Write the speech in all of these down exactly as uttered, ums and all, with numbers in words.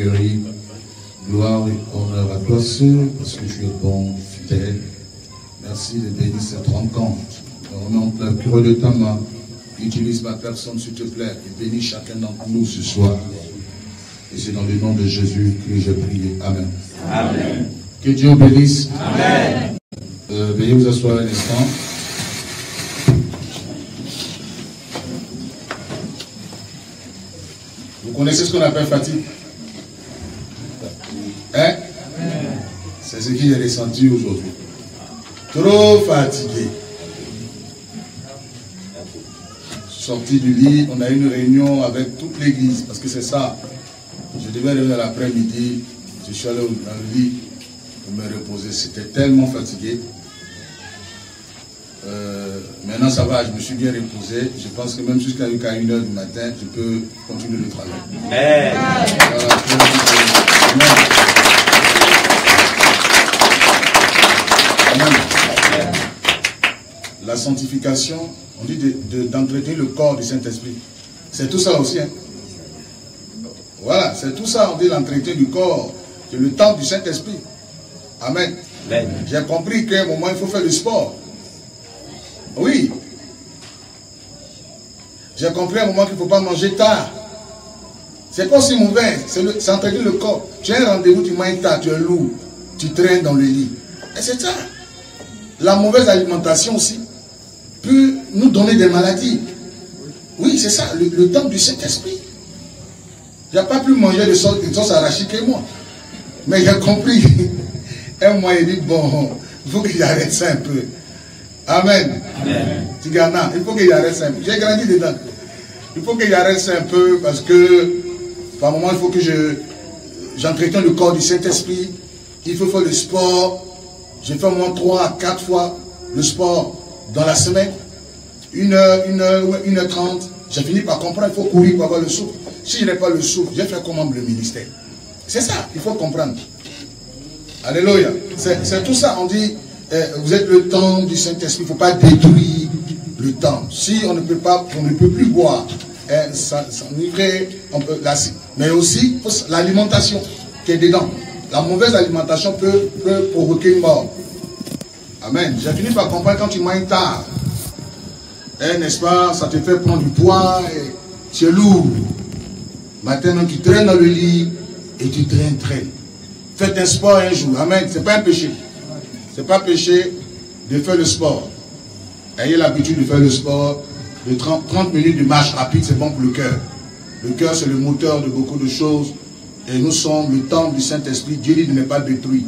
Seigneurie. Gloire et honneur à toi seul, parce que tu es bon, fidèle. Merci de bénir cette rencontre. Au nom de la cure de ta main, utilise ma personne, s'il te plaît, et bénis chacun d'entre nous ce soir. Et c'est dans le nom de Jésus que j'ai prié. Amen. Amen. Que Dieu bénisse. Amen. Euh, veuillez vous asseoir un instant. Vous connaissez ce qu'on appelle fatigue? Hein? C'est ce que j'ai ressenti aujourd'hui. Trop fatigué. Sorti du lit, on a eu une réunion avec toute l'église, parce que c'est ça. Je devais arriver à l'après-midi, je suis allé dans le lit pour me reposer. C'était tellement fatigué. Euh, maintenant ça va, je me suis bien reposé. Je pense que même jusqu'à une heure du matin, je peux continuer le travail. Amen. Voilà. Amen. La sanctification, on dit d'entretenir de, de, le corps du Saint-Esprit. C'est tout ça aussi, hein? Voilà, c'est tout ça, on dit l'entretien du corps, c'est le temps du Saint-Esprit. Amen. Amen. J'ai compris qu'à un moment, il faut faire du sport. Oui. J'ai compris à un moment qu'il ne faut pas manger tard. C'est pas si mauvais, c'est entretenir le corps. Tu as un rendez-vous, tu manges tard, tu es lourd, tu traînes dans le lit. Et c'est ça. La mauvaise alimentation aussi peut nous donner des maladies. Oui, c'est ça, le, le temps du Saint-Esprit. Je n'ai pas pu manger de sauce, de sauce arachide que moi. Mais j'ai compris. Un mois, il dit, bon, il faut que j'arrête ça un peu. Amen. Amen. Tigana, il faut que j'arrête ça un peu. J'ai grandi dedans. Il faut que j'arrête ça un peu parce que par moment, il faut que je j'entretiens le corps du Saint-Esprit. Il faut faire le sport. J'ai fait au moins trois à quatre fois le sport dans la semaine. Une heure, une heure, une heure trente. J'ai fini par comprendre, il faut courir pour avoir le souffle. Si je n'ai pas le souffle, je vais faire comment le ministère. C'est ça, il faut comprendre. Alléluia. C'est tout ça, on dit, euh, vous êtes le temps du Saint-Esprit, il ne faut pas détruire le temps. Si on ne peut pas, on ne peut plus boire, euh, s'enivrer, mais aussi l'alimentation qui est dedans. La mauvaise alimentation peut, peut provoquer une mort. Amen. J'ai fini par comprendre quand tu manges tard. Eh, n'est-ce pas, ça te fait prendre du poids, et tu es lourd. Maintenant, tu traînes dans le lit, et tu traînes, traînes. Faites un sport un jour, amen, c'est pas un péché. C'est pas un péché de faire le sport. Ayez l'habitude de faire le sport, de trente minutes de marche rapide, c'est bon pour le cœur. Le cœur, c'est le moteur de beaucoup de choses, et nous sommes le temple du Saint-Esprit, Dieu dit de ne pas détruire.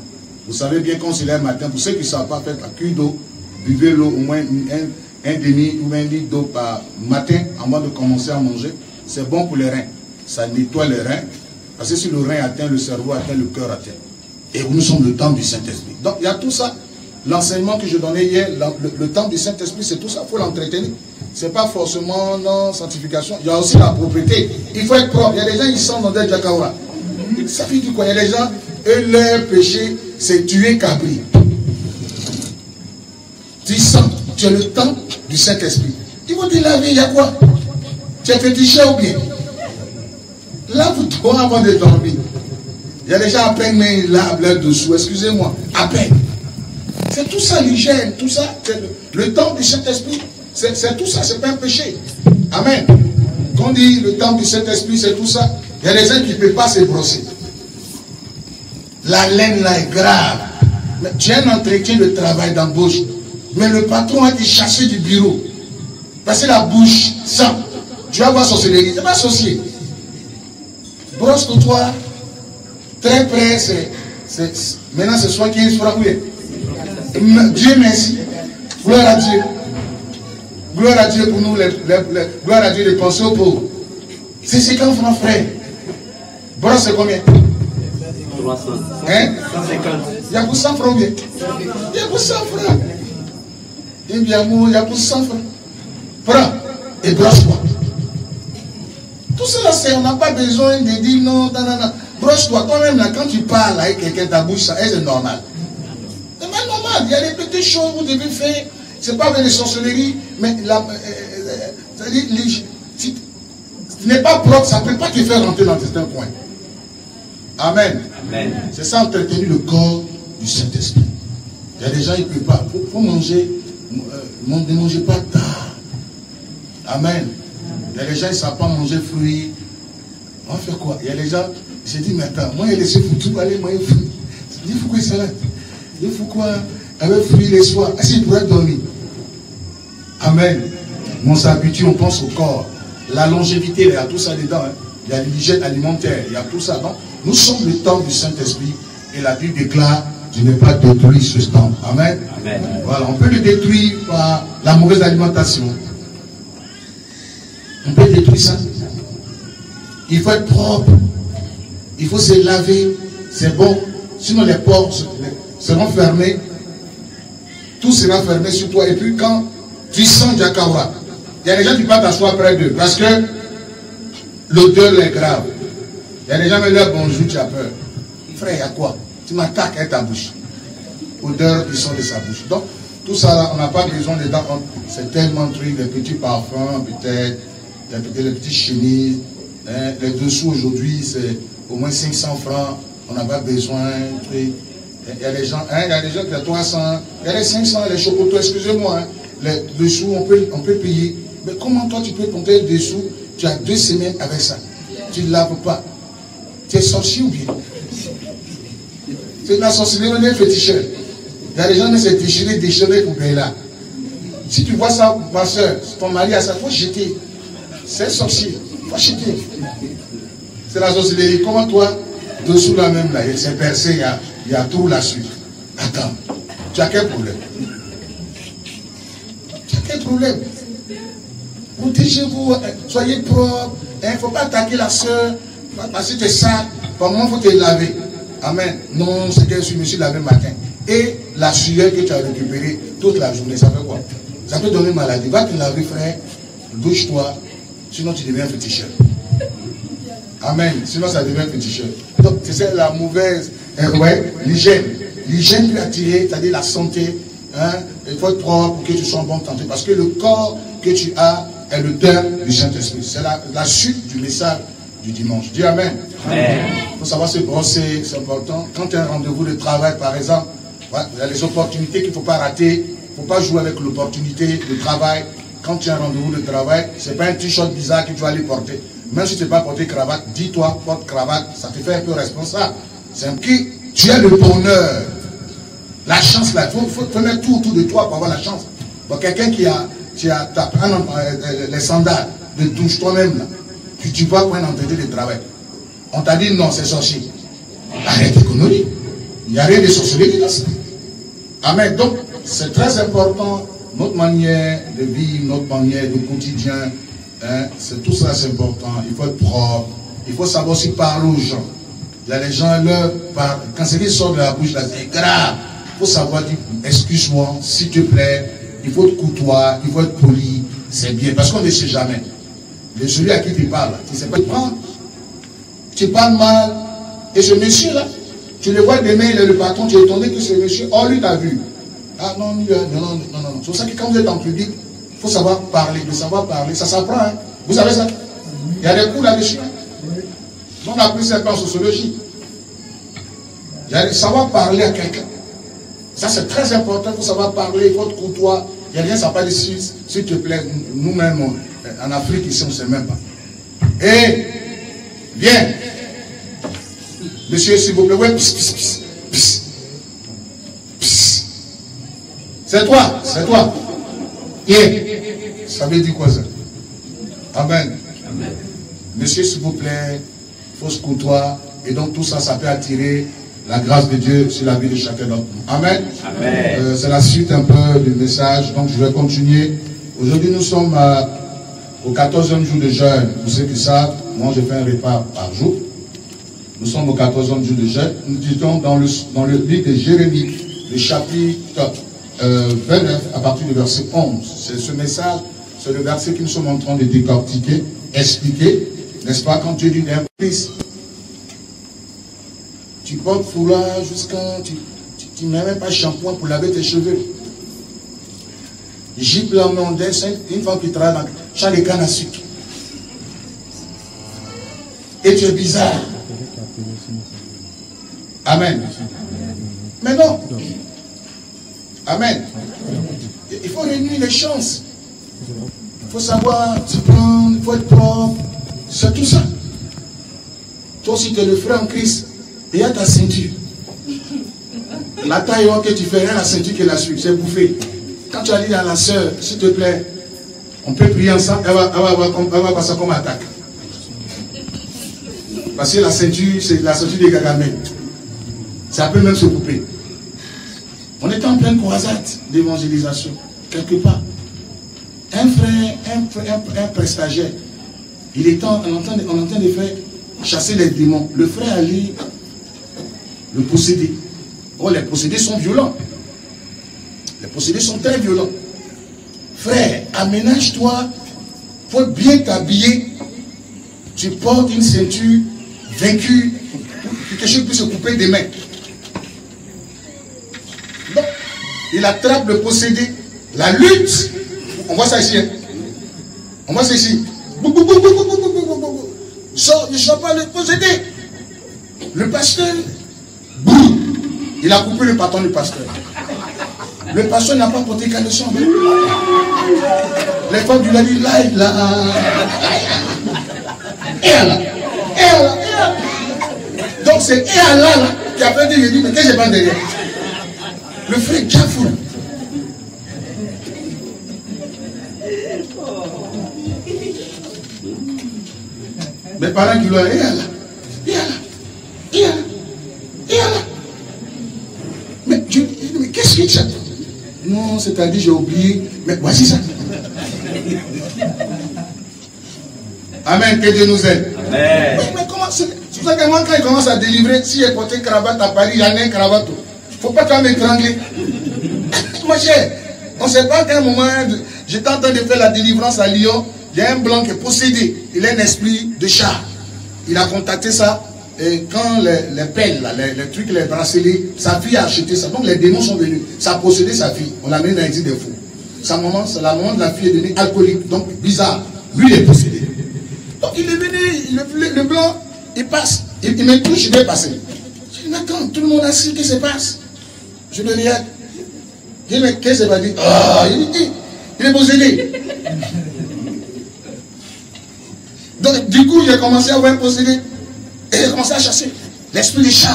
Vous savez bien qu'on se lève le matin, pour ceux qui ne savent pas, faites la cuillère d'eau, buvez l'eau au moins une, une un demi ou un litre d'eau par matin avant de commencer à manger, c'est bon pour les reins. Ça nettoie les reins. Parce que si le rein atteint, le cerveau atteint, le cœur atteint. Et nous sommes le temple du Saint-Esprit. Donc il y a tout ça. L'enseignement que je donnais hier, le, le temple du Saint-Esprit, c'est tout ça. Il faut l'entretenir. Ce n'est pas forcément non sanctification. Il y a aussi la propreté. Il faut être propre. Il y a des gens qui sont dans des jacawara. Ça fait du quoi? Il y a des gens, eux, leur péché, c'est tuer Cabri. Tu sens. Tu es le temps du Saint-Esprit. Ils vont te laver, il y a quoi? Tu es fétiché ou bien? Lave-toi avant de dormir. Il y a déjà à peine, mais ils lavent leur dessous. Excusez-moi, à peine. C'est tout ça l'hygiène, tout ça. Le, le temps du Saint-Esprit, c'est tout ça, c'est pas un péché. Amen. Quand on dit le temps du Saint-Esprit, c'est tout ça. Il y a des gens qui ne peuvent pas se brosser. La laine là est grave. Tu as un entretien de travail d'embauche. Mais le patron a été chassé du bureau. Passer la bouche, ça. Tu vas voir sorcellerie. C'est pas sorcier. Brosse-toi. Très près, c'est. Maintenant, c'est soit qui est soit où est. Dieu merci. Gloire à Dieu. Gloire à Dieu pour nous. Les, les, les, gloire à Dieu de penser aux pauvres. C'est cinquante francs, frère. Brosse, c'est combien? trois cents. Hein? cent cinquante. Il y a pour cent francs, bien. Il y a pour cent francs. Il y a pour cent francs. Prends et brosse-toi. Tout cela, c'est, on n'a pas besoin de dire non, non, non, non. Brosse-toi toi-même là. Quand tu parles avec quelqu'un, ta bouche, ça, c'est normal. C'est pas normal. Il y a des petites choses que vous devez faire. C'est pas avec les sorcelleries, mais la, euh, les, les, si tu n'es pas propre, ça ne peut pas te faire rentrer dans certains coins. Amen. Amen. C'est ça, entretenir le corps du Saint-Esprit. Il y a des gens, ils ne peuvent pas. Il faut manger, euh, ne mangez pas tard. Amen. Il y a des gens, ils ne savent pas manger fruits. On va faire quoi? Il y a des gens, j'ai dit, mais attends, moi, il laissé pour tout aller, moi, il fruits. Il faut quoi, salade? Il faut quoi? Avec fruits les soirs. Ah, si, il pourrait dormir. Amen. On s'habitue, on pense au corps. La longévité, il y a tout ça dedans. Hein. Il y a l'hygiène alimentaire, il y a tout ça. Donc, nous sommes le temple du Saint-Esprit. Et la Bible déclare, tu n'es pas détruit ce temple. Amen. Amen. Voilà, on peut le détruire par la mauvaise alimentation. On peut détruire ça. Il faut être propre. Il faut se laver. C'est bon. Sinon, les portes seront fermées. Tout sera fermé sur toi. Et puis, quand tu sens Jakawa, il y a des gens qui ne peuvent pas t'asseoir près d'eux parce que l'odeur est grave. Il y a des gens qui me disent bonjour, tu as peur. Frère, il y a quoi? Tu m'attaques avec ta bouche. Odeur qui sort de sa bouche. Donc, tout ça, on n'a pas besoin de dents. C'est tellement truc, des petits parfums, peut-être, des petites chemises. Hein, les dessous aujourd'hui, c'est au moins cinq cents francs. On n'a pas besoin. Truc. Il y a des gens, hein, il y a des gens qui ont trois cents. Il y a les cinq cents, les chocotos, excusez-moi. Hein, les dessous, on peut, on peut payer. Mais comment toi tu peux compter des sous? Tu as deux semaines avec ça. Tu ne laves pas. Tu es sorcier ou bien? C'est de la sorcellerie, on est féticheur. Il y a des gens qui se déchirent, déchirent pour payer là. Si tu vois ça, ma soeur, ton mari a ça, il faut jeter. C'est sorcier. Il faut jeter. C'est la sorcellerie. Comment toi, dessous la même là, il s'est percé, il y a, il y a tout là-dessus. Attends, tu as quel problème? Tu as quel problème? Protégez-vous, soyez propre. Il ne faut pas attaquer la soeur. Parce que tu es sale. Par moment, il faut te laver. Amen. Non, c'est que je me suis lavé le matin. Et la sueur que tu as récupérée toute la journée, ça fait quoi? Ça peut donner maladie. Va te laver, frère. Douche-toi. Sinon, tu deviens féticheur. Amen. Sinon, ça devient féticheur. Donc, c'est la mauvaise. Euh, ouais, l'hygiène. L'hygiène peut attirer, c'est-à-dire la santé. Hein? Il faut être propre pour que tu sois en bonne santé. Parce que le corps que tu as, est le thème du Saint-Esprit. C'est la, la suite du message du dimanche. Dis Amen. Il faut savoir se brosser, c'est important. Quand tu as un rendez-vous de travail, par exemple, voilà, il y a les opportunités qu'il ne faut pas rater. Il ne faut pas jouer avec l'opportunité de travail. Quand tu as un rendez-vous de travail, ce n'est pas un t-shirt bizarre que tu vas aller porter. Même si tu n'as pas porté cravate, dis-toi, porte cravate, ça te fait un peu responsable. C'est un qui tu es le bonheur. La chance, là, il faut, faut, faut mettre tout autour de toi pour avoir la chance. Pour quelqu'un qui a tu as tapé les sandales de douche toi-même là, puis tu vas pour un entretien de travail. On t'a dit non, c'est sorcier. Arrête les conneries. Il n'y a rien de sorcellerie dans ça. Amen. Donc, c'est très important, notre manière de vivre, notre manière de quotidien, hein, c'est tout ça, c'est important. Il faut être propre. Il faut savoir aussi parler aux gens. Il y a des gens, leur, par, quand c'est qu'ils sortent de la bouche, là, c'est grave. Il faut savoir dire, excuse-moi, s'il te plaît. Il faut être courtois, il faut être poli, c'est bien, parce qu'on ne sait jamais. Le celui à qui tu parles, tu ne sais pas te prendre. Tu parles mal. Et ce monsieur-là, tu le vois demain, il est le patron, tu es étonné que ce monsieur, oh lui t'a vu. Ah non, lui, non, non, non, non. C'est pour ça que quand vous êtes en public, il faut savoir parler, il faut savoir parler, ça s'apprend, hein. Vous savez ça? Il y a des cours là-dessus. On a appris ça en sociologie. Il y a de savoir parler à quelqu'un. Ça c'est très important, il faut savoir parler, il faut être courtois. Il n'y a rien, ça parle ici, s'il te plaît, nous-mêmes, en Afrique, ici, on ne sait même pas. Et, viens, monsieur, s'il vous plaît, ouais, pss, pss, pss, pss, pss. C'est toi, c'est toi. Et, ça veut dire quoi ça? Amen. Monsieur, s'il vous plaît, il faut se courtois, et donc tout ça, ça peut attirer la grâce de Dieu sur la vie de chacun d'entre nous. Amen. Amen. Euh, c'est la suite un peu du message, donc je vais continuer. Aujourd'hui, nous sommes euh, au quatorzième jour de jeûne. Vous savez que ça, moi, je fais un repas par jour. Nous sommes au quatorzième jour de jeûne. Nous disons dans le, dans le livre de Jérémie, le chapitre euh, vingt-neuf, à partir du verset onze. C'est ce message, c'est le verset que nous sommes en train de décortiquer, expliquer. N'est-ce pas, quand Dieu dit d'un fils, tu portes foulard jusqu'à... Tu, tu, tu n'as même pas shampoing pour laver tes cheveux. Gible en mondaine, une femme qui travaille dans les cannes à sucre. Et tu es bizarre. Amen. Mais non. Amen. Il faut réunir les chances. Il faut savoir se prendre, il faut être propre. C'est tout ça. Toi aussi, tu es le frère en Christ. Il y a ta ceinture. La taille que tu fais, rien la ceinture qui la suit. C'est bouffé. Quand tu as dit à la soeur, s'il te plaît, on peut prier ensemble, elle va, elle va, elle va, elle va, elle va passer comme attaque. Parce que la ceinture, c'est la ceinture des gagamènes. Ça peut même se couper. On est en pleine croisade d'évangélisation, quelque part. Un frère, un, frère, un, un, un prestataire, il est temps, on entend, on entend les frères chasser les démons. Le frère Ali, le possédé. Oh, les procédés sont violents. Les procédés sont très violents. Frère, aménage-toi, faut bien t'habiller. Tu portes une ceinture vaincue pour que quelque chose puisse se couper des mains. Donc, il attrape le possédé. La lutte, on voit ça ici. Hein? On voit ça ici. Sors, ne sors pas le possédé. Le pasteur, il a coupé le bâton du pasteur. Le pasteur n'a pas porté qu'à le sang. Les femmes du lundi live là. Et là. Et là. Donc c'est et là, là qui a perdu, il dit, mais qu'est-ce que j'ai pas derrière? Le frère Gafou. Mes parents qui l'ont et là. Et là. Et là. Et là. Mais je dis, mais qu'est-ce que ça? Non, c'est-à-dire j'ai oublié. Mais voici ça. Amen, que Dieu nous aide. Amen. Oui, mais comment c'est pour ça que moi, quand il commence à délivrer, si j'ai porté cravate à Paris, il y en a un cravate. Faut pas toi m'étrangler. Mon cher, on ne sait pas qu'à un moment, j'étais en train de faire la délivrance à Lyon, il y a un blanc qui est possédé. Il a un esprit de chat. Il a contacté ça. Et quand les, les pelles, là, les, les trucs, les bracelets, sa fille a acheté ça. Donc les démons sont venus. Ça a possédé sa fille. On l'a mis dans l'exil des fous. Sa maman, la maman de la fille est devenue alcoolique. Donc bizarre. Lui, il est possédé. Donc il est venu, le, le, le blanc, il passe. Il, il me touche, je vais passer. Je dis, mais attends, tout le monde a su que ça passe. Je le regarde. Je dis, mais qu'est-ce qu'il va dire? Ah, il dit, il est possédé. Donc du coup, j'ai commencé à voir possédé. Et j'ai commencé à chasser l'esprit des chats.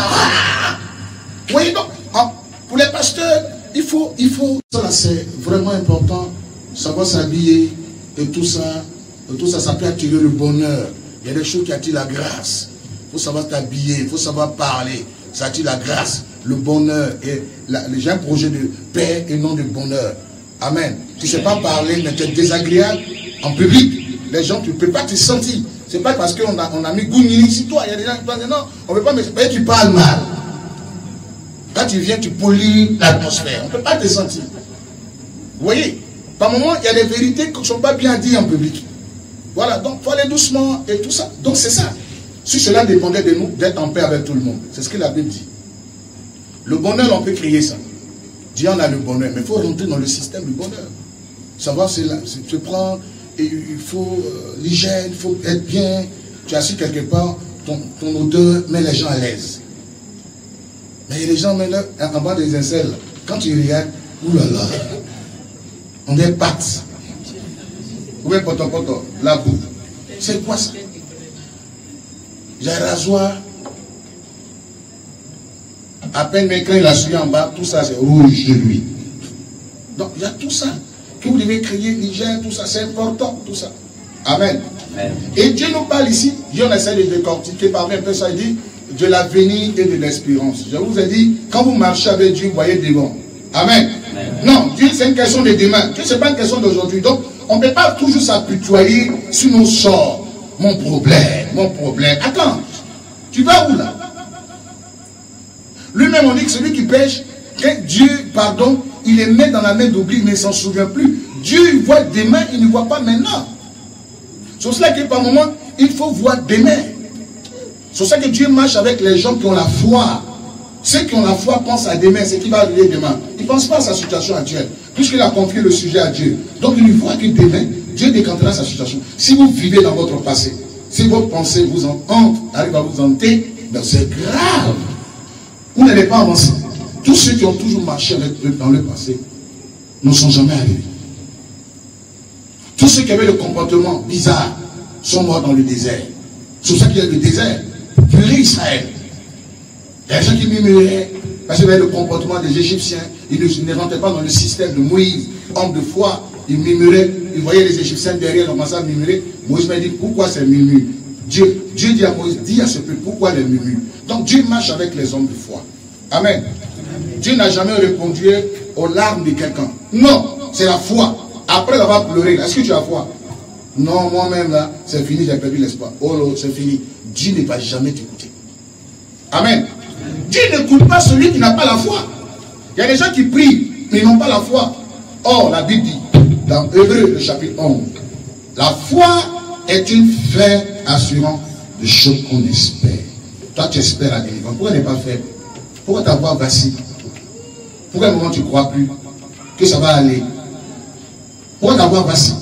Vous voyez donc, hein, pour les pasteurs, il faut, il faut. Ça, c'est vraiment important, savoir s'habiller et tout ça. Et tout ça, ça peut attirer le bonheur. Il y a des choses qui attirent la grâce. Il faut savoir t'habiller, il faut savoir parler. Ça attire la grâce, le bonheur. Et j'ai un projet de paix et non de bonheur. Amen. Tu ne sais pas parler, mais tu es désagréable en public. Les gens, tu ne peux pas te sentir. C'est pas parce qu'on a, on a mis Gounini sur toi. Il y a des gens qui disent non, on ne peut pas me sentir. Tu parles mal. Quand tu viens, tu pollues l'atmosphère. On ne peut pas te sentir. Vous voyez, par moments, il y a des vérités qui ne sont pas bien dites en public. Voilà, donc il faut aller doucement et tout ça. Donc c'est ça. Si cela dépendait de nous, d'être en paix avec tout le monde. C'est ce que la Bible dit. Le bonheur, on peut créer ça. Dieu en a le bonheur, mais il faut rentrer dans le système du bonheur. Savoir, c'est là, c'est te prendre. Et il faut euh, l'hygiène, il faut être bien. Tu as su quelque part, ton, ton odeur met les gens à l'aise. Mais les gens mettent en bas des aisselles. Quand tu regardes, oulala, on est pâtes. Où est poto poto, la boue. C'est quoi ça? J'ai un rasoir. À peine mes crins, il a suivi en bas, tout ça c'est rouge de lui. Donc il y a tout ça. Que vous devez créer l'hygiène, tout ça, c'est important, tout ça. Amen. Amen. Et Dieu nous parle ici, Dieu on essaie de décortiquer parmi un peu ça, il dit, de l'avenir et de l'espérance. Je vous ai dit, quand vous marchez avec Dieu, vous voyez devant. Amen. Amen. Non, Dieu, c'est une question de demain. Dieu, ce n'est pas une question d'aujourd'hui. Donc, on ne peut pas toujours s'apitoyer sur nos sorts. Mon problème, mon problème. Attends, tu vas où là? Lui-même, on dit que celui qui pêche, que Dieu, pardon, il les met dans la main d'oubli, mais il ne s'en souvient plus. Dieu, il voit demain, il ne voit pas maintenant. C'est pour cela que par moment, il faut voir demain. C'est pour ça que Dieu marche avec les gens qui ont la foi. Ceux qui ont la foi pensent à demain, ce qui va arriver demain. Ils ne pensent pas à sa situation actuelle, puisqu'il a confié le sujet à Dieu. Donc, il voit que demain, Dieu décantera sa situation. Si vous vivez dans votre passé, si votre pensée vous en hante, arrive à vous hanter, Ben c'est grave. Vous n'allez pas avancer. Tous ceux qui ont toujours marché dans le passé ne sont jamais arrivés. Tous ceux qui avaient le comportement bizarre sont morts dans le désert. C'est pour ça qu'il y a le désert. Purée Israël. Il y a des gens qui murmuraient parce qu'il y avait le comportement des Égyptiens. Ils ne rentraient pas dans le système de Moïse, homme de foi. Ils murmuraient. Ils voyaient les Égyptiens derrière, ils commençaient à murmurer. Moïse m'a dit, pourquoi ces murmures? Dieu, Dieu dit à Moïse, dis à ce peuple, pourquoi les murmures? Donc Dieu marche avec les hommes de foi. Amen. Amen. Dieu n'a jamais répondu aux larmes de quelqu'un. Non, c'est la foi. Après avoir pleuré, est-ce que tu as foi? Non, moi-même là, c'est fini, j'ai perdu l'espoir. Oh là, c'est fini. Dieu ne va jamais t'écouter. Amen. Amen. Dieu n'écoute pas celui qui n'a pas la foi. Il y a des gens qui prient, mais ils n'ont pas la foi. Or, la Bible dit, dans Hébreux, le chapitre onze, la foi est une ferme assurance de choses qu'on espère. Toi, tu espères à délivrance. Pourquoi n'est pas faible? Pourquoi ta voix vacille? Pourquoi à un moment tu ne crois plus que ça va aller? Pourquoi ta voix vacille?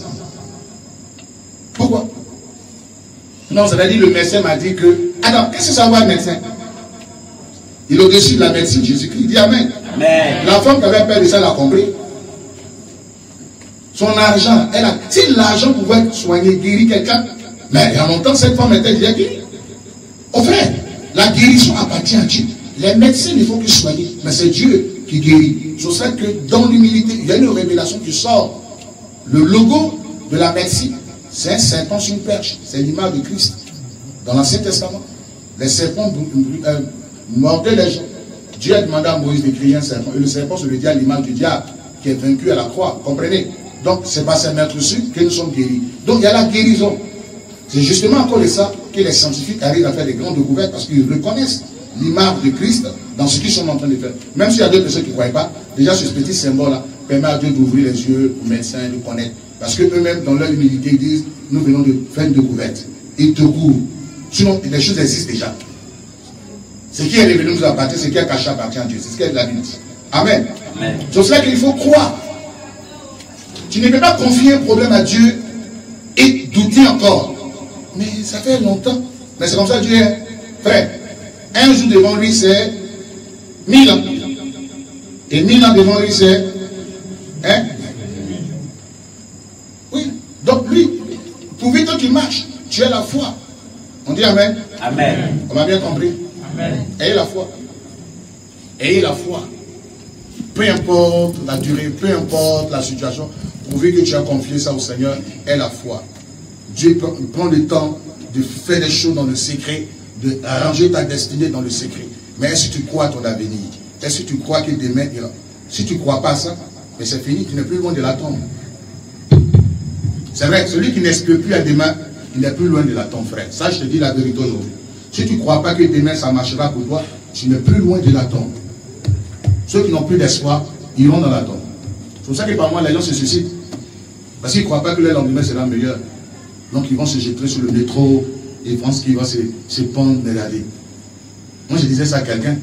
Pourquoi? Non, ça veut dire le médecin m'a dit que. Alors, qu'est-ce que ça va, le médecin? Il est au-dessus de la médecine. Jésus-Christ dit Amen. Amen. La femme qui avait peur de ça l'a compris. Son argent, elle a. Si l'argent pouvait soigner, guérir quelqu'un, mais il y a longtemps, cette femme était déjà guérie. Au fait, la guérison appartient à Dieu. Les médecins ne font que soigner, mais c'est Dieu qui guérit. C'est ça que dans l'humilité, il y a une révélation qui sort. Le logo de la médecine, c'est un serpent sur une perche. C'est l'image de Christ. Dans l'Ancien Testament, les serpents euh, mordaient les gens. Dieu a demandé à Moïse de créer un serpent. Et le serpent se le dit à l'image du diable qui est vaincu à la croix. Comprenez? Donc, c'est par ces maîtres sûrs que nous sommes guéris. Donc, il y a la guérison. C'est justement à cause de ça que les scientifiques arrivent à faire des grandes découvertes parce qu'ils reconnaissent l'image de Christ dans ce qu'ils sont en train de faire. Même s'il y a d'autres personnes qui ne croient pas, déjà ce petit symbole-là permet à Dieu d'ouvrir les yeux aux médecins et de connaître. Parce qu'eux-mêmes, dans leur humilité, ils disent, nous venons de faire une découverte. Ils te couvrent. Sinon, les choses existent déjà. Ce qui est révélé nous appartient, ce qui est caché appartient à Dieu. C'est ce qu'est la Bible. Amen. Amen. C'est pour cela qu'il faut croire. Tu ne peux pas confier un problème à Dieu et douter encore. Mais ça fait longtemps. Mais c'est comme ça que Dieu est prêt. Un jour devant lui, c'est mille ans. Et mille ans devant lui, c'est... Hein? Oui. Donc lui, pour vite qu'il marche, tu as la foi. On dit Amen. Amen. On m'a bien compris. Amen. Ayez la foi. Ayez la foi. Peu importe la durée, peu importe la situation, pourvu que tu as confié ça au Seigneur, aie la foi. Dieu prend le temps de faire des choses dans le secret, d'arranger ta destinée dans le secret. Mais est-ce que tu crois à ton avenir? Est-ce que tu crois que demain il y a... Si tu ne crois pas ça, mais c'est fini, tu n'es plus loin de la tombe. C'est vrai, celui qui n'espère plus à demain, il n'est plus loin de la tombe, frère. Ça, je te dis la vérité aujourd'hui. Si tu ne crois pas que demain ça marchera pour toi, tu n'es plus loin de la tombe. Ceux qui n'ont plus d'espoir, ils iront dans la tombe. C'est pour ça que par moi, les gens se suicident. Parce qu'ils ne croient pas que le lendemain sera meilleur. Donc ils vont se jeter sur le métro, ils pensent qu'ils vont se, se pendre de la vie. Moi je disais ça à quelqu'un,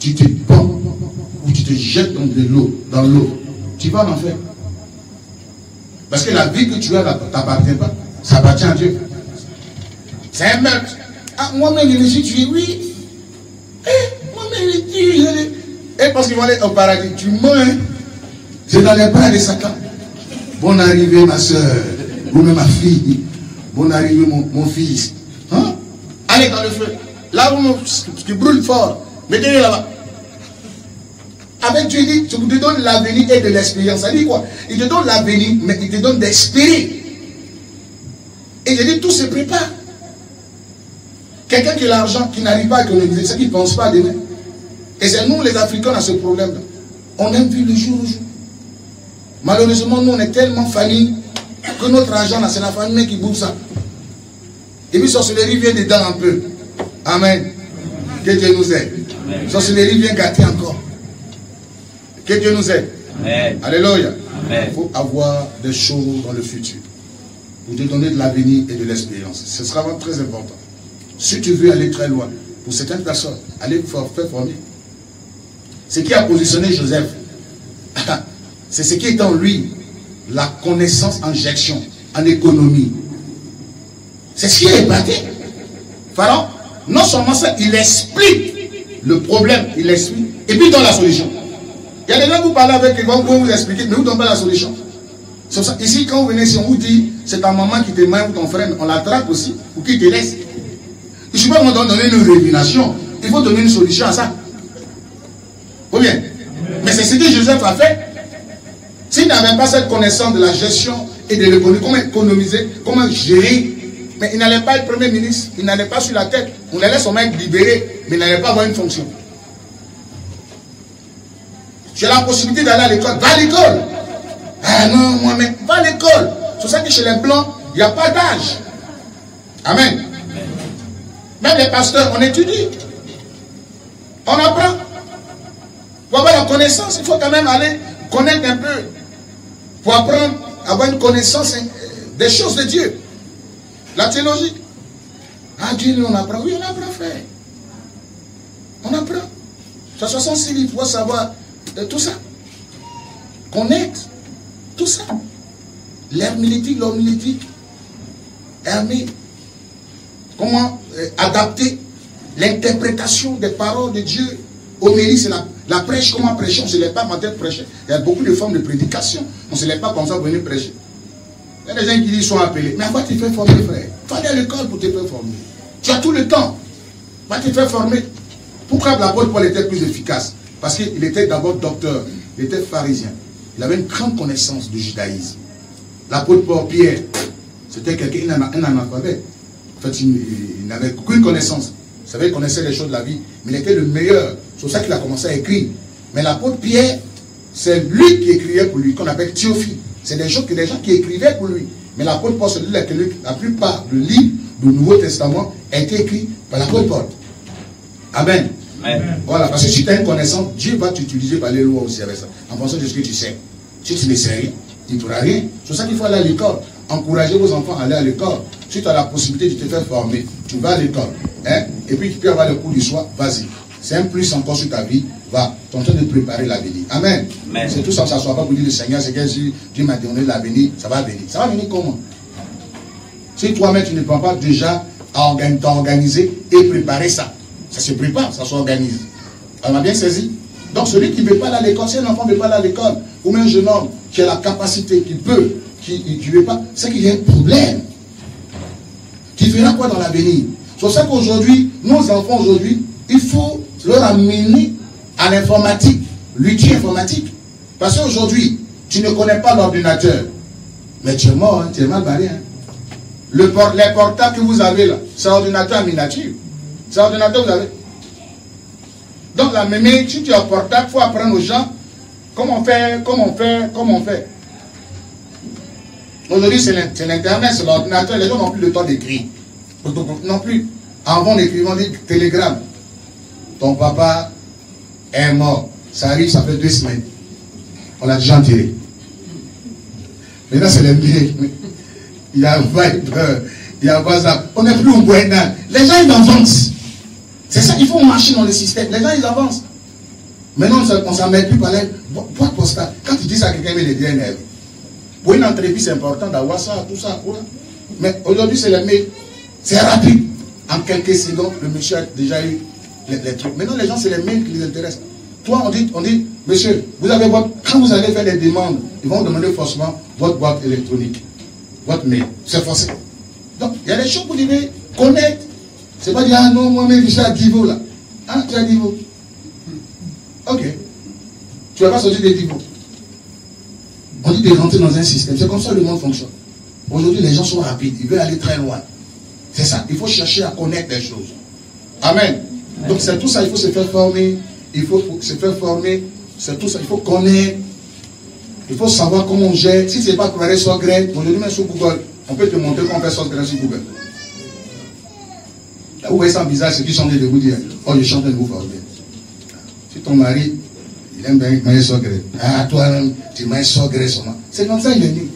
tu te pends ou tu te jettes dans de l'eau, dans l'eau, tu vas en enfer. Parce que la vie que tu as ne t'appartient pas, ça appartient à Dieu. C'est un meurtre. Ah, moi-même je me suis tué, oui. Eh, moi-même je me suis tué. Et parce qu'ils vont aller au paradis, tu mens. Hein? C'est dans les bras de Satan. Bonne arrivée ma soeur, ou même ma fille. Bon arrivé, mon, mon fils. Hein? Allez dans le feu. Là où tu brûles fort. Mettez-le là-bas. Avec Dieu, il te donne l'avenir et de l'expérience. Ça dit quoi? Il te donne l'avenir, mais il te donne d'espérer. Et je dis, tout se prépare. Quelqu'un qui a l'argent, qui n'arrive pas à économiser, c'est qu'il ne pense pas à demain. Et c'est nous, les Africains, on a ce problème-là. On aime vivre le jour au jour. Malheureusement, nous, on est tellement fanés que notre argent, c'est la famille qui bouffe ça. Et puis, sorcellerie vient dedans un peu. Amen. Que Dieu nous aide. Amen. Sorcellerie vient gâter encore. Que Dieu nous aide. Amen. Alléluia. Amen. Il faut avoir des choses dans le futur pour te donner de l'avenir et de l'espérance. Ce sera vraiment très important. Si tu veux aller très loin, pour certaines personnes, allez vous faire former. Ce qui a positionné Joseph, c'est ce qui est en lui. La connaissance en gestion, en économie. C'est ce qui est épaté. Pharaon, Non seulement ça, il explique le problème, il explique, et puis il donne la solution. Il y a des gens que vous parlez avec, ils vont vous expliquer, mais vous ne donnez pas la solution. C'est ça. Ici, quand vous venez, si on vous dit, c'est ta maman qui te maille ou ton frère, on l'attrape aussi, ou qui te laisse. Il ne suffit pas de donner une révélation, il faut donner une solution à ça. Ou bien. Mais c'est ce que Joseph a fait. S'il n'avait pas cette connaissance de la gestion et de l'économie, comment économiser, comment gérer, mais il n'allait pas être premier ministre, il n'allait pas sur la tête, on allait seulement être libéré, mais il n'allait pas avoir une fonction. J'ai la possibilité d'aller à l'école, va à l'école. Ah non, moi-même, va à l'école. C'est ça que chez les Blancs, il n'y a pas d'âge. Amen. Même les pasteurs, on étudie, on apprend. Pour avoir la connaissance, il faut quand même aller connaître un peu, pour apprendre, avoir une connaissance des choses de Dieu. La théologie. Ah, Dieu, on apprend. Oui, on apprend, frère. On apprend. Ça soixante-six livres, il faut savoir euh, tout ça. Connaître tout ça. L'herméneutique, l'homilétique. Hermé. Comment euh, adapter l'interprétation des paroles de Dieu. Homélie, c'est la, la prêche. Comment prêcher? On ne se lève pas en tête prêcher. Il y a beaucoup de formes de prédication. On ne se lève pas comme ça pour venir prêcher. Il y a des gens qui disent sont appelés. Mais va te faire former, frère. Va aller à l'école pour te faire former. Tu as tout le temps. Va te faire former. Pourquoi l'apôtre Paul était plus efficace? Parce qu'il était d'abord docteur. Il était pharisien. Il avait une grande connaissance du judaïsme. L'apôtre Paul, Pierre, c'était quelqu'un, un analphabète. En fait, il, il n'avait aucune connaissance. Il savait qu'il connaissait les choses de la vie. Mais il était le meilleur. C'est pour ça qu'il a commencé à écrire. Mais l'apôtre Pierre, c'est lui qui écrivait pour lui, qu'on appelle Théophile. C'est des choses que des gens qui écrivaient pour lui. Mais l'apôtre Paul, c'est lui que la plupart du livre du Nouveau Testament a été écrit par l'apôtre Paul. Amen. Amen. Voilà, parce que si tu as une connaissance, Dieu va t'utiliser par les lois aussi avec ça. En pensant de ce que tu sais. Si tu ne sais rien, tu ne feras rien. C'est ça qu'il faut aller à l'école. Encouragez vos enfants à aller à l'école. Si tu as la possibilité de te faire former, tu vas à l'école. Hein? Et puis tu peux avoir le cours du soir, vas-y. C'est un plus encore sur ta vie. Va, tu es en train de préparer l'avenir. Amen. Amen. C'est tout ça, ça ne soit pas pour dire le Seigneur, c'est que si Dieu m'a donné l'avenir, ça va venir. Ça va venir comment? Si toi-même, tu ne prends pas déjà à t'organiser et préparer ça. Ça se prépare, ça s'organise. On a bien saisi. Donc celui qui ne veut pas aller à l'école, si un enfant ne veut pas aller à l'école, ou même un jeune homme qui a la capacité, qui peut, qui ne veut pas, c'est qu'il y a un problème. Qui fera quoi dans l'avenir? C'est pour ça qu'aujourd'hui, nos enfants aujourd'hui, il faut leur amener à l'informatique, l'outil informatique. Parce qu'aujourd'hui, tu ne connais pas l'ordinateur. Mais tu es mort, hein, tu es mal barré. Hein. Le port, les portables que vous avez là, c'est un ordinateur miniature. C'est un ordinateur que vous avez. Donc la mémétique, tu as un portable, il faut apprendre aux gens comment faire, comment faire, comment faire. Aujourd'hui, c'est l'internet, c'est l'ordinateur. Les gens n'ont plus le temps d'écrire. Non plus. Avant d'écrire, des télégrammes. Ton papa est mort. Ça arrive, ça fait deux semaines. On l'a déjà enterré. Maintenant, c'est les miens. Il y a Viber, il y a WhatsApp. On n'est plus au Buena. Les gens, ils avancent. C'est ça, il faut marcher dans le système. Les gens, ils avancent. Maintenant, on ne s'en met plus par l'aide. Boîte postale. Quand tu dis ça à quelqu'un, il est bien énervé. Pour une entrevue, c'est important d'avoir ça, tout ça. Quoi. Mais aujourd'hui, c'est les mails. C'est rapide. En quelques secondes, le monsieur a déjà eu les, les trucs. Maintenant, les gens, c'est les mails qui les intéressent. Toi, on dit, on dit, monsieur, vous avez votre, quand vous allez faire des demandes, ils vont demander forcément votre boîte électronique, votre mail. C'est forcé. Donc, il y a des choses que vous devez connaître. C'est pas dire, ah non, moi-même, je suis à Divo là. Ah, tu es à Divo. Ok. Tu vas pas sortir des Divo. On dit de rentrer dans un système. C'est comme ça que le monde fonctionne. Aujourd'hui, les gens sont rapides. Ils veulent aller très loin. C'est ça. Il faut chercher à connaître les choses. Amen. Amen. Donc, c'est tout ça. Il faut se faire former. Il faut se faire former. C'est tout ça. Il faut connaître. Il faut savoir comment on gère. Si c'est pas préparer sauce graine, aujourd'hui, même sur Google, on peut te montrer comment faire sauce graine sur Google. Là, vous voyez ça en visage, c'est qui change de vous dire, oh, je change de vous former. Si ton mari, il aime bien manger sauce graine. Ah, toi-même, tu manges sauce graine seulement. C'est comme ça, il est né.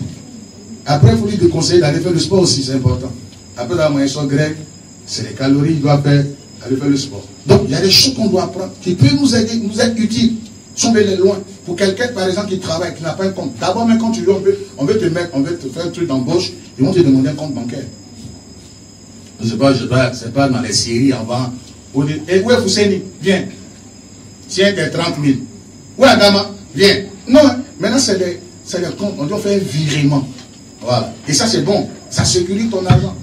Après, il faut lui conseiller d'aller faire le sport aussi, c'est important. Après la moyenne soit grecque, c'est les calories, il doit faire, aller faire le sport. Donc il y a des choses qu'on doit apprendre qui peuvent nous aider, nous être utiles, sans aller loin. Pour quelqu'un, par exemple, qui travaille, qui n'a pas un compte. D'abord, même quand tu veux, on veut, on veut te mettre, on veut te faire un truc d'embauche, ils vont te demander un compte bancaire. Je sais pas, je sais pas, c'est pas dans les séries avant. On dit, eh, où est Fousseni? Viens. Tiens tes trente mille. Où est Adama? Viens. Non, maintenant c'est le, c'est le compte. On doit faire un virement. Voilà. Et ça c'est bon. Ça sécurise ton argent.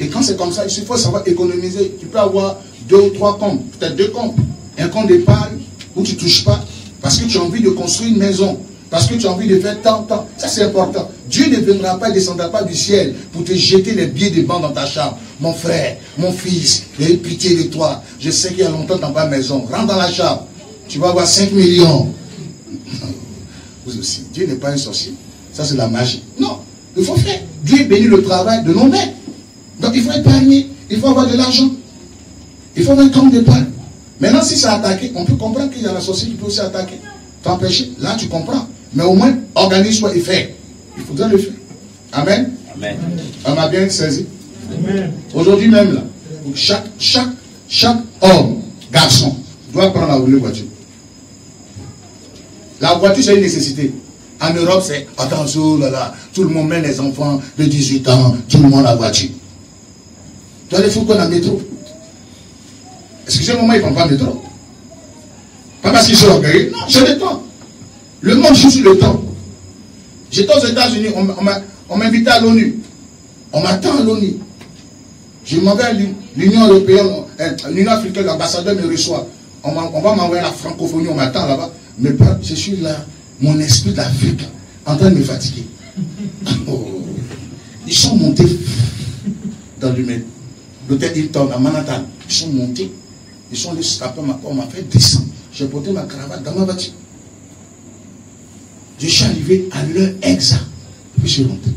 Et quand c'est comme ça, il faut savoir économiser. Tu peux avoir deux ou trois comptes. Peut-être deux comptes. Un compte d'épargne où tu ne touches pas. Parce que tu as envie de construire une maison. Parce que tu as envie de faire tant, tant. Ça, c'est important. Dieu ne viendra pas, ne descendra pas du ciel pour te jeter les billets de banque dans ta chambre. Mon frère, mon fils, j'ai pitié de toi. Je sais qu'il y a longtemps dans ma maison. Rentre dans la chambre. Tu vas avoir cinq millions. Vous aussi. Dieu n'est pas un sorcier. Ça, c'est la magie. Non. Il faut faire. Dieu bénit le travail de nos mains. Donc, il faut épargner. Il faut avoir de l'argent. Il faut avoir un compte d'épargne. Maintenant, si c'est attaqué, on peut comprendre qu'il y a la sorcière qui peut aussi attaquer, t'empêcher. Là, tu comprends. Mais au moins, organise-toi et fais. Il faudra le faire. Amen. Amen. On m'a bien saisi. Aujourd'hui même, là, chaque, chaque, chaque homme, garçon, doit prendre la voiture. La voiture, c'est une nécessité. En Europe, c'est attention, là, là, tout le monde met les enfants de dix-huit ans, tout le monde a la voiture. Tu as les fous qu'on a métro. Excusez-moi, ils ne vont pas le métro. Pas parce qu'ils sont orgueilleux. Non, c'est le temps. Le monde joue sur le temps. J'étais aux États-Unis, on m'invitait à l'ONU. On m'attend à l'ONU. Je m'en vais à l'Union européenne, l'Union africaine, l'ambassadeur me reçoit. On, on va m'envoyer à la francophonie, on m'attend là-bas. Mais je suis là, mon esprit d'Afrique, en train de me fatiguer. Oh, ils sont montés dans l'hôtel Hilton, à Manhattan. Ils sont montés. Ils sont allés taper ma porte, on m'a fait descendre. J'ai porté ma cravate dans ma voiture. Je suis arrivé à l'heure exacte. Et puis je suis rentré.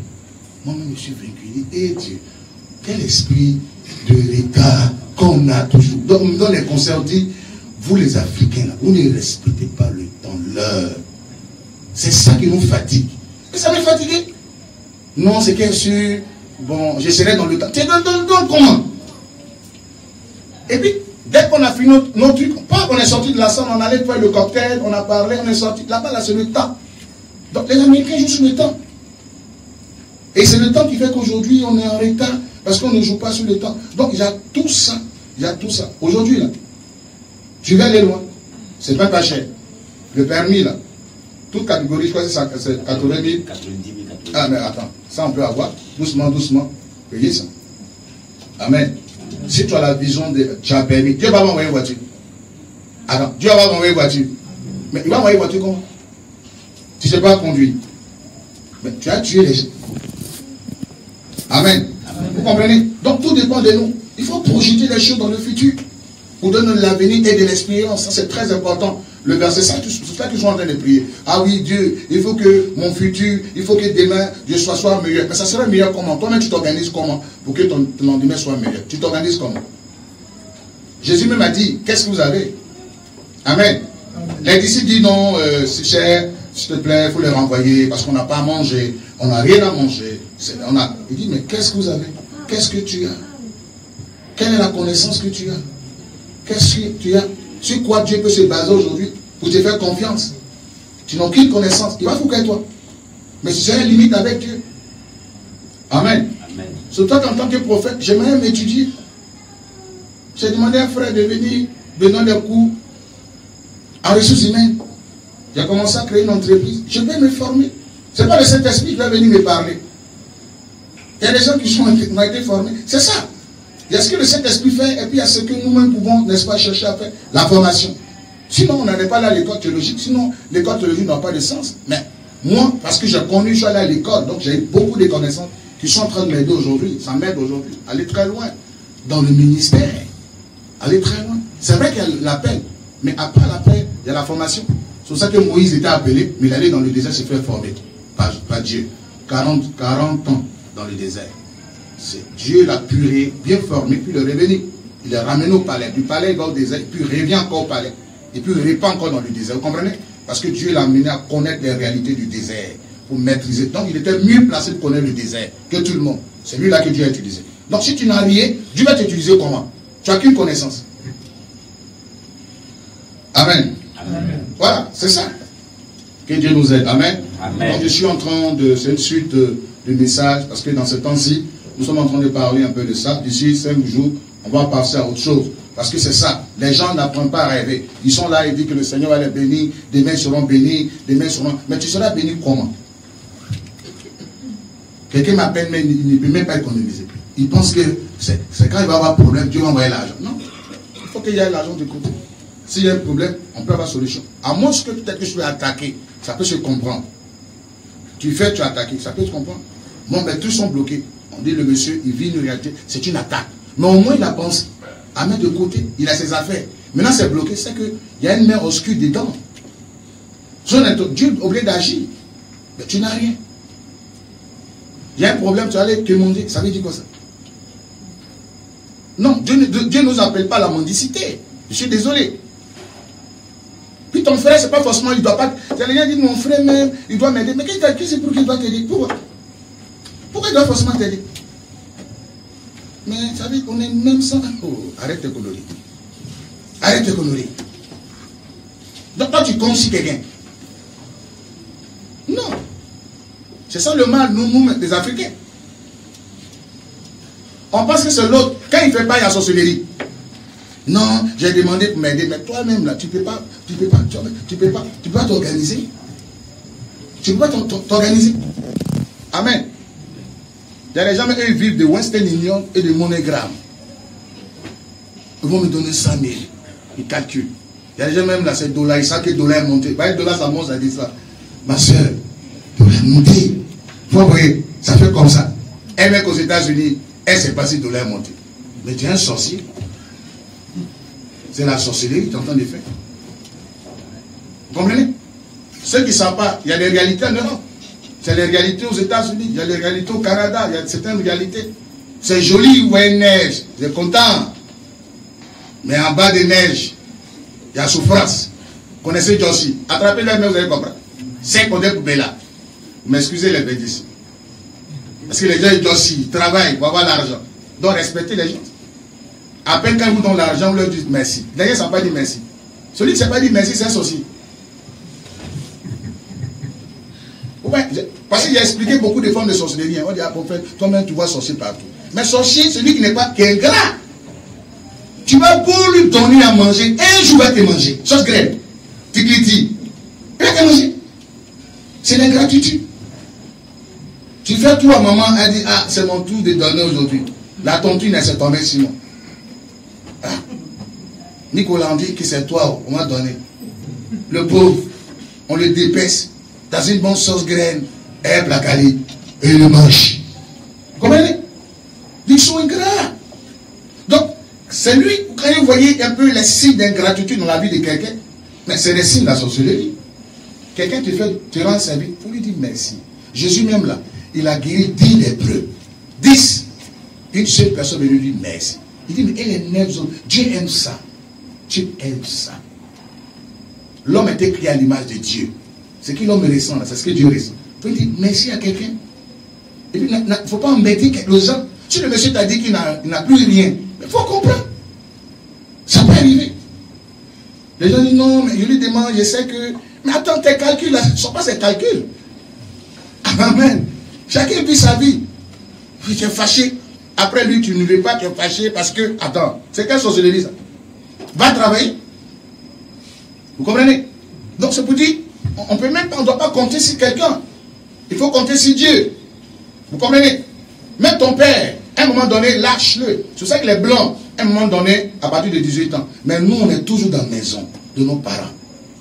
Moi-même, je suis vaincu. Et Dieu, quel esprit de retard qu'on a toujours. Donc, on me donne les conseils, on dit, vous les Africains, là, vous ne respectez pas le temps, l'heure. C'est ça qui nous fatigue. Et ça me fatigué. Non, c'est qu'un sûr, bon, je serai dans le temps. Tiens, donc, comment? Et puis, dès qu'on a fini notre, notre truc, on est sorti de la salle, on allait faire le cocktail, on a parlé, on est sorti. Là-bas, là, c'est le temps. Donc les Américains jouent sur le temps. Et c'est le temps qui fait qu'aujourd'hui, on est en retard parce qu'on ne joue pas sur le temps. Donc il y a tout ça. Il y a tout ça. Aujourd'hui, là, tu vas aller loin. C'est pas pas cher. Le permis, là, toute catégorie, je crois que c'est quatre-vingt mille. quatre-vingt-dix mille. Ah, mais attends, ça on peut avoir. Doucement, doucement. Payez ça. Amen. Si tu as la vision de tu as permis, Dieu va m'envoyer une voiture. Attends, Dieu va m'envoyer une voiture. Mais il va m'envoyer une voiture comment? Tu ne sais pas conduire. Mais tu as tué les gens. Amen. Amen. Vous comprenez? Donc tout dépend de nous. Il faut projeter les choses dans le futur. Pour donner de l'avenir et de l'expérience. Ça c'est très important. Le verset, c'est ça que je suis en train de prier. Ah oui, Dieu, il faut que mon futur, il faut que demain, Dieu soit, soit meilleur. Mais ça sera meilleur comment? Toi-même, tu t'organises comment? Pour que ton lendemain soit meilleur. Tu t'organises comment? Jésus même a dit, qu'est-ce que vous avez? Amen. Amen. Les disciples disent non, euh, c'est cher. S'il te plaît, il faut les renvoyer parce qu'on n'a pas à manger, on n'a rien à manger. On a, il dit, mais qu'est-ce que vous avez? Qu'est-ce que tu as? Quelle est la connaissance que tu as? Qu'est-ce que tu as? Sur quoi Dieu peut se baser aujourd'hui pour te faire confiance? Tu n'as aucune connaissance. Il va fouquer toi. Mais c'est une limite avec Dieu. Amen. Amen. Surtout en tant que prophète, j'aimerais m'étudier. J'ai demandé à un frère de venir donner des cours en ressources humaines. J'ai commencé à créer une entreprise. Je vais me former. Ce n'est pas le Saint-Esprit qui va venir me parler. Il y a des gens qui ont été formés. C'est ça. Il y a ce que le Saint-Esprit fait et puis il y a ce que nous-mêmes pouvons, n'est-ce pas, chercher à faire. La formation. Sinon, on n'allait pas là à l'école théologique. Sinon, l'école théologique n'a pas de sens. Mais moi, parce que j'ai connu, je suis allé à l'école. Donc, j'ai eu beaucoup de connaissances qui sont en train de m'aider aujourd'hui. Ça m'aide aujourd'hui. Aller très loin. Dans le ministère. Aller très loin. C'est vrai qu'il y a l'appel. Mais après l'appel, il y a la formation. C'est pour ça que Moïse était appelé, mais il allait dans le désert se faire former par, par Dieu. quarante ans dans le désert. Dieu l'a puré, bien formé, puis le revenu. Il le ramène au palais. Du palais, il va au désert, puis il revient encore au palais. Et puis il répand encore dans le désert. Vous comprenez? Parce que Dieu l'a amené à connaître les réalités du désert, pour maîtriser. Donc il était mieux placé pour connaître le désert que tout le monde. C'est lui-là que Dieu a utilisé. Donc si tu n'as rien, Dieu va t'utiliser comment? Tu n'as qu'une connaissance. Amen. Amen. Voilà, c'est ça. Que Dieu nous aide. Amen. Amen. Donc je suis en train de... C'est une suite de, de messages, parce que dans ce temps-ci, nous sommes en train de parler un peu de ça. D'ici cinq jours, on va passer à autre chose. Parce que c'est ça. Les gens n'apprennent pas à rêver. Ils sont là et disent que le Seigneur va les bénir. Demain seront bénis. Demain seront... Mais tu seras béni comment? Quelqu'un m'appelle, mais il ne peut même pas économiser. Il pense que c'est quand il va avoir un problème, Dieu va envoyer l'argent. Non. Il faut qu'il y ait l'argent de côté. S'il y a un problème, on peut avoir solution. À moins que peut-être que je sois attaqué, ça peut se comprendre. Tu fais, tu es attaqué, ça peut se comprendre. Bon, mais tous sont bloqués. On dit le monsieur, il vit une réalité, c'est une attaque. Mais au moins, il la pense à mettre de côté. Il a ses affaires. Maintenant, c'est bloqué, c'est qu'il y a une main obscure dedans. Dieu est obligé d'agir. Mais tu n'as rien. Il y a un problème, tu vas aller te demander. Ça veut dire quoi ça? Non, Dieu ne nous appelle pas à la mendicité. Je suis désolé. Puis ton frère, c'est pas forcément, il ne doit pas... Les gens disent, mon frère même, il doit m'aider. Mais qu'est-ce que c'est pour qu'il doit t'aider? Pourquoi? Pourquoi il doit forcément t'aider? Mais vous savez qu'on est même sans... Oh, arrête de colorer. Arrête de colorer. Donc toi, tu considères quelqu'un. Non. C'est ça le mal, nous, nous, les Africains. On pense que c'est l'autre. Quand il ne fait pas, il y a sorcellerie. Non, j'ai demandé pour m'aider, mais toi-même là, tu ne peux pas, tu peux pas, tu peux pas, tu peux pas t'organiser. Tu ne peux pas t'organiser. Amen. Il y a des gens, eux, ils vivent de Western Union et de Monogram. Ils vont me donner cent mille. Ils calculent. Il y a des gens, même là, c'est dollars, ils savent que dollar est monté. Bah, le dollar, ça monte, ça dit ça. Ma soeur, dollar est monté. Vous voyez, ça fait comme ça. Elle mec aux États-Unis, elle sait pas si dollar est monté. Mais tu es un sorcier. C'est la sorcellerie qui t'entend de faire. Vous comprenez? Ceux qui ne savent pas, il y a des réalités en Europe. C'est les réalités aux États-Unis, il y a les réalités au Canada, il y a certaines réalités. C'est joli, vous voyez neige, vous êtes content. Mais en bas des neiges, il y a souffrance. Vous connaissez Jossi. Attrapez-le, mais vous allez comprendre. C'est qu'on est pour Bella. Vous m'excusez les bêtises. Parce que les gens, Jossi, travaillent pour avoir l'argent. Donc respectez les gens. À peine quand ils vous donnent l'argent, vous leur dites merci. D'ailleurs, ça n'a pas dit merci. Celui qui ne s'est pas dit merci, c'est un sorcier. Parce qu'il a expliqué beaucoup de formes de sorcellerie. On dit, ah, prophète, toi-même, tu vois sorcier partout. Mais sorcier, celui qui n'est pas, qui est gras. Tu vas pour lui donner à manger, un jour, il va te manger. Sauce graine, ticliti. Il va te manger. C'est l'ingratitude. Tu fais tout à maman, elle dit, ah, c'est mon tour de donner aujourd'hui. La tontine, elle s'est tombée sinon. Ah. Nicolas, on dit que c'est toi, on m'a donné. Le pauvre, on le dépêche dans une bonne sauce graine, herbe, la cali, et il le mange. Comprenez? Ils sont ingrats. Donc, c'est lui, quand vous voyez un peu les signes d'ingratitude dans la vie de quelqu'un, mais c'est les signes de la sorcellerie. Quelqu'un te fait, te rend sa vie, il faut lui dire merci. Jésus même là, il a guéri dix lépreux. dix. Une seule personne lui dit merci. Il dit, mais elle est neuf hommes. Dieu aime ça. Dieu aime ça. L'homme était créé à l'image de Dieu. Ce que l'homme ressent, c'est ce que Dieu ressent. Il faut dire merci à quelqu'un. Et puis, il ne faut pas embêter les gens. Si le monsieur t'a dit qu'il n'a plus rien, il faut comprendre. Ça peut arriver. Les gens disent, non, mais je lui demande, je sais que... Mais attends, tes calculs, là, ce ne sont pas ses calculs. Amen. Chacun vit sa vie. Tu es fâché. Après lui, tu ne veux pas te fâcher parce que... Attends, c'est quelle sorcellerie ça? Va travailler. Vous comprenez? Donc c'est pour dire, on ne peut même pas, on ne doit pas compter sur quelqu'un. Il faut compter sur Dieu. Vous comprenez? Même ton père, à un moment donné, lâche-le. C'est pour ça que les blancs, à un moment donné, à partir de dix-huit ans. Mais nous, on est toujours dans la maison de nos parents.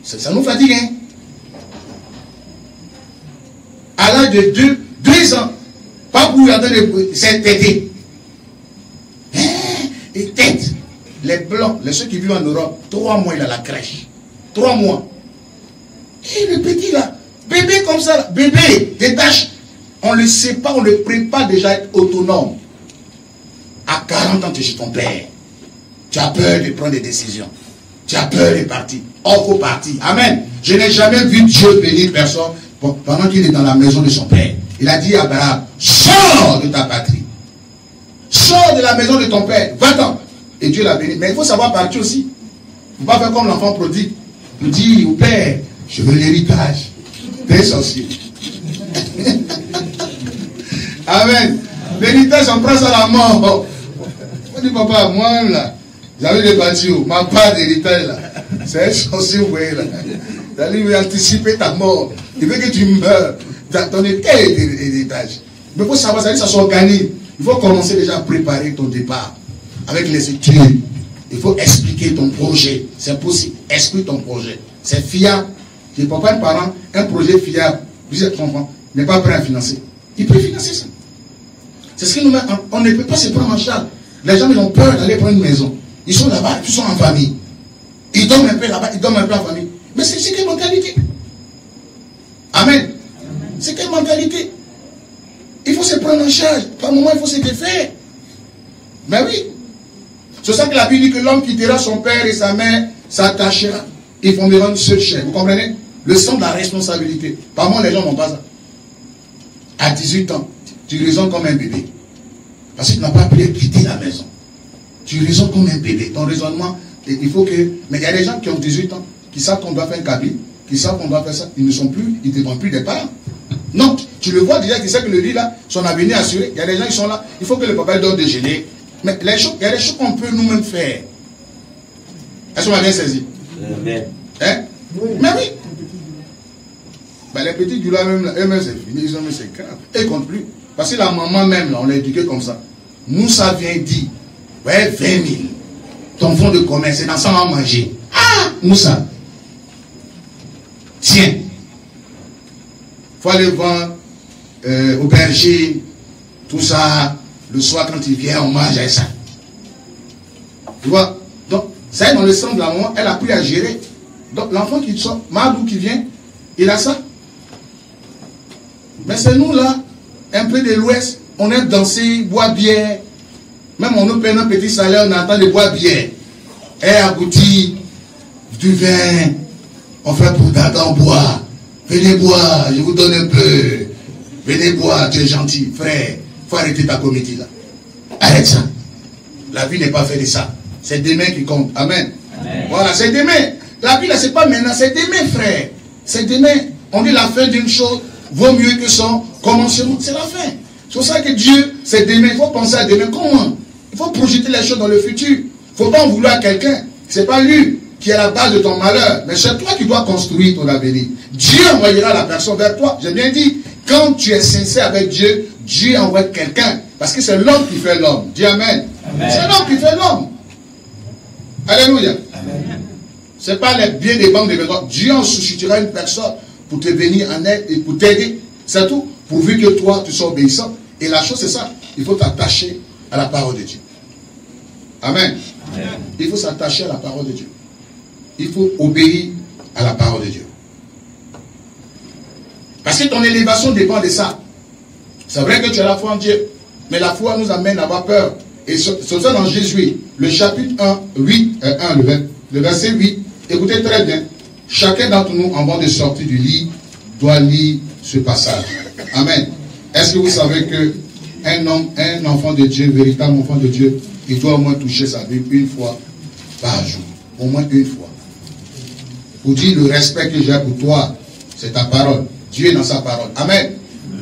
Ça, ça nous fatigue, hein? À l'âge de deux, deux ans, pas pour regarder les bruits, c'est têté. Et tête, les blancs, les ceux qui vivent en Europe, trois mois il a la crèche. Trois mois. Et le petit là, bébé comme ça, là, bébé, détache. On le sépare, on le prépare déjà à être autonome. À quarante ans, tu es chez ton père. Tu as peur de prendre des décisions. Tu as peur de partir. Or, au parti. Amen. Je n'ai jamais vu Dieu bénir personne pendant qu'il est dans la maison de son père. Il a dit à Abraham, sors de ta patrie. Sors de la maison de ton père, va-t'en. Et Dieu l'a béni. Mais il faut savoir partir aussi. Il ne faut pas faire comme l'enfant prodigue. Il dit au père, je veux l'héritage. T'es sorcier. Amen. l'héritage en place à la mort. On dit, papa, moi là, j'avais des bâtiments, ma part d'héritage là, c'est un sorcier, vous voyez là. D'aller lui anticiper ta mort. Il veut que tu meurs. Ton état est d'héritage. Mais il faut savoir, ça, ça s'organise. Il faut commencer déjà à préparer ton départ avec les études. Il faut expliquer ton projet. C'est possible. Explique ton projet. C'est fiable. Je ne peux pas être parent. Un projet fiable, vous êtes enfant, n'est pas prêt à financer. Il peut financer ça. C'est ce qui nous met. On ne peut pas se prendre en charge. Les gens ils ont peur d'aller prendre une maison. Ils sont là-bas, ils sont en famille. Ils dorment un peu là-bas, ils dorment un peu en famille. Mais c'est quelle mentalité? Amen. C'est quelle mentalité? Il faut se prendre en charge. Par moment, il faut se défaire. Mais oui. C'est ça que la Bible dit que l'homme quittera son père et sa mère s'attachera. Ils vont me rendre une seule chair. Vous comprenez? Le sens de la responsabilité. Par moment, les gens n'ont pas ça. À dix-huit ans, tu raisonnes comme un bébé. Parce que tu n'as pas pu quitter la maison. Tu raisonnes comme un bébé. Ton raisonnement, il faut que... Mais il y a des gens qui ont dix-huit ans, qui savent qu'on doit faire un cabine, qui savent qu'on doit faire ça. Ils ne sont plus, ils ne dépendent plus des parents. Non, tu le vois déjà, tu sais que le lit là, son avenir assuré. Il y a des gens qui sont là. Il faut que le papa doit déjeuner. Mais les choses, il y a des choses qu'on peut nous-mêmes faire. Est-ce qu'on a bien saisi? Amen. Hein? Oui. Mais oui. Ben, les petits du là même, eux-mêmes c'est fini, ils ont mis c'est grave. Et ils comptent plus. Parce que la maman même, là, on l'a éduqué comme ça. Moussa vient dit, ouais, vingt mille. Ton fonds de commerce, c'est dans ça on va manger. Ah, Moussa. Tiens. Faut aller voir euh, au berger, tout ça. Le soir, quand il vient, on mange avec ça. Tu vois? Donc, ça, dans le sens de la maman, elle a appris à gérer. Donc, l'enfant qui sort, Madou qui vient, il a ça. Mais c'est nous, là, un peu de l'Ouest, on aime danser, boire bière. Même on nous paye un petit salaire, on attend de boire bière. Et abouti, du vin, on fait pour d'argent, on boit. Venez boire, je vous donne un peu. Venez boire, tu es gentil, frère. Il faut arrêter ta comédie là. Arrête ça. La vie n'est pas faite de ça. C'est demain qui compte. Amen. Amen. Voilà, c'est demain. La vie là, c'est pas maintenant, c'est demain, frère. C'est demain. On dit la fin d'une chose vaut mieux que son commencement. C'est la fin. C'est pour ça que Dieu, c'est demain. Il faut penser à demain. Comment? Il faut projeter les choses dans le futur. Il ne faut pas en vouloir à quelqu'un. Ce n'est pas lui qui est la base de ton malheur. Mais c'est toi qui dois construire ton avenir. Dieu envoyera la personne vers toi. J'ai bien dit. Quand tu es sincère avec Dieu, Dieu envoie quelqu'un. Parce que c'est l'homme qui fait l'homme. Dis Amen. Amen. C'est l'homme qui fait l'homme. Alléluia. Ce n'est pas les biens des banques de béton. Dieu en suscitera une personne pour te venir en aide et pour t'aider. C'est tout. Pourvu que toi, tu sois obéissant. Et la chose, c'est ça. Il faut t'attacher à la parole de Dieu. Amen. Amen. Il faut s'attacher à la parole de Dieu. Il faut obéir à la parole de Dieu. Parce que ton élévation dépend de ça. C'est vrai que tu as la foi en Dieu, mais la foi nous amène à avoir peur. Et c'est ça dans Jésus, le chapitre un, huit, un, le verset huit. Écoutez très bien. Chacun d'entre nous, avant de sortir du lit, doit lire ce passage. Amen. Est-ce que vous savez que un homme, un enfant de Dieu, véritable enfant de Dieu, il doit au moins toucher sa Bible une fois par jour. Au moins une fois. Pour dire le respect que j'ai pour toi, c'est ta parole. Dieu est dans sa parole. Amen.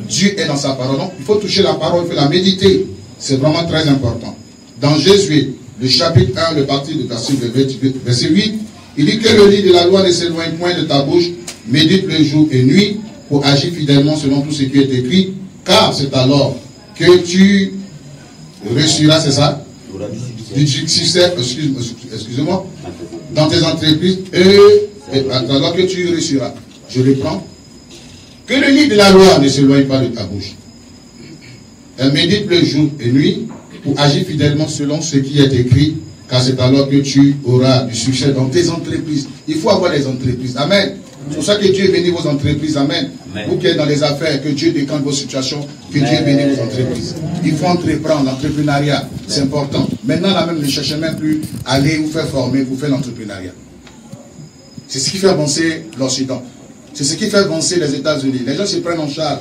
Dieu est dans sa parole. Donc, il faut toucher la parole, il faut la méditer. C'est vraiment très important. Dans Jésus, le chapitre un, le parti de verset huit, il dit que le livre de la loi ne s'éloigne point de ta bouche, médite le jour et nuit, pour agir fidèlement selon tout ce qui est écrit, car c'est alors que tu reçuras, c'est ça? Du succès, excusez-moi, dans tes entreprises, et, et alors que tu reçuras. Je reprends. Que le livre de la loi ne s'éloigne pas de ta bouche. Elle médite le jour et nuit pour agir fidèlement selon ce qui est écrit, car c'est alors que tu auras du succès dans tes entreprises. Il faut avoir des entreprises. Amen. C'est pour ça que Dieu bénit vos entreprises. Amen. Amen. Vous qui êtes dans les affaires, que Dieu décante vos situations, que Amen. Dieu bénisse vos entreprises. Il faut entreprendre, l'entrepreneuriat, c'est important. Maintenant, là même, ne cherchez même plus à aller vous faire former, vous faire l'entrepreneuriat. C'est ce qui fait avancer l'Occident. C'est ce qui fait avancer les États-Unis. Les gens se prennent en charge.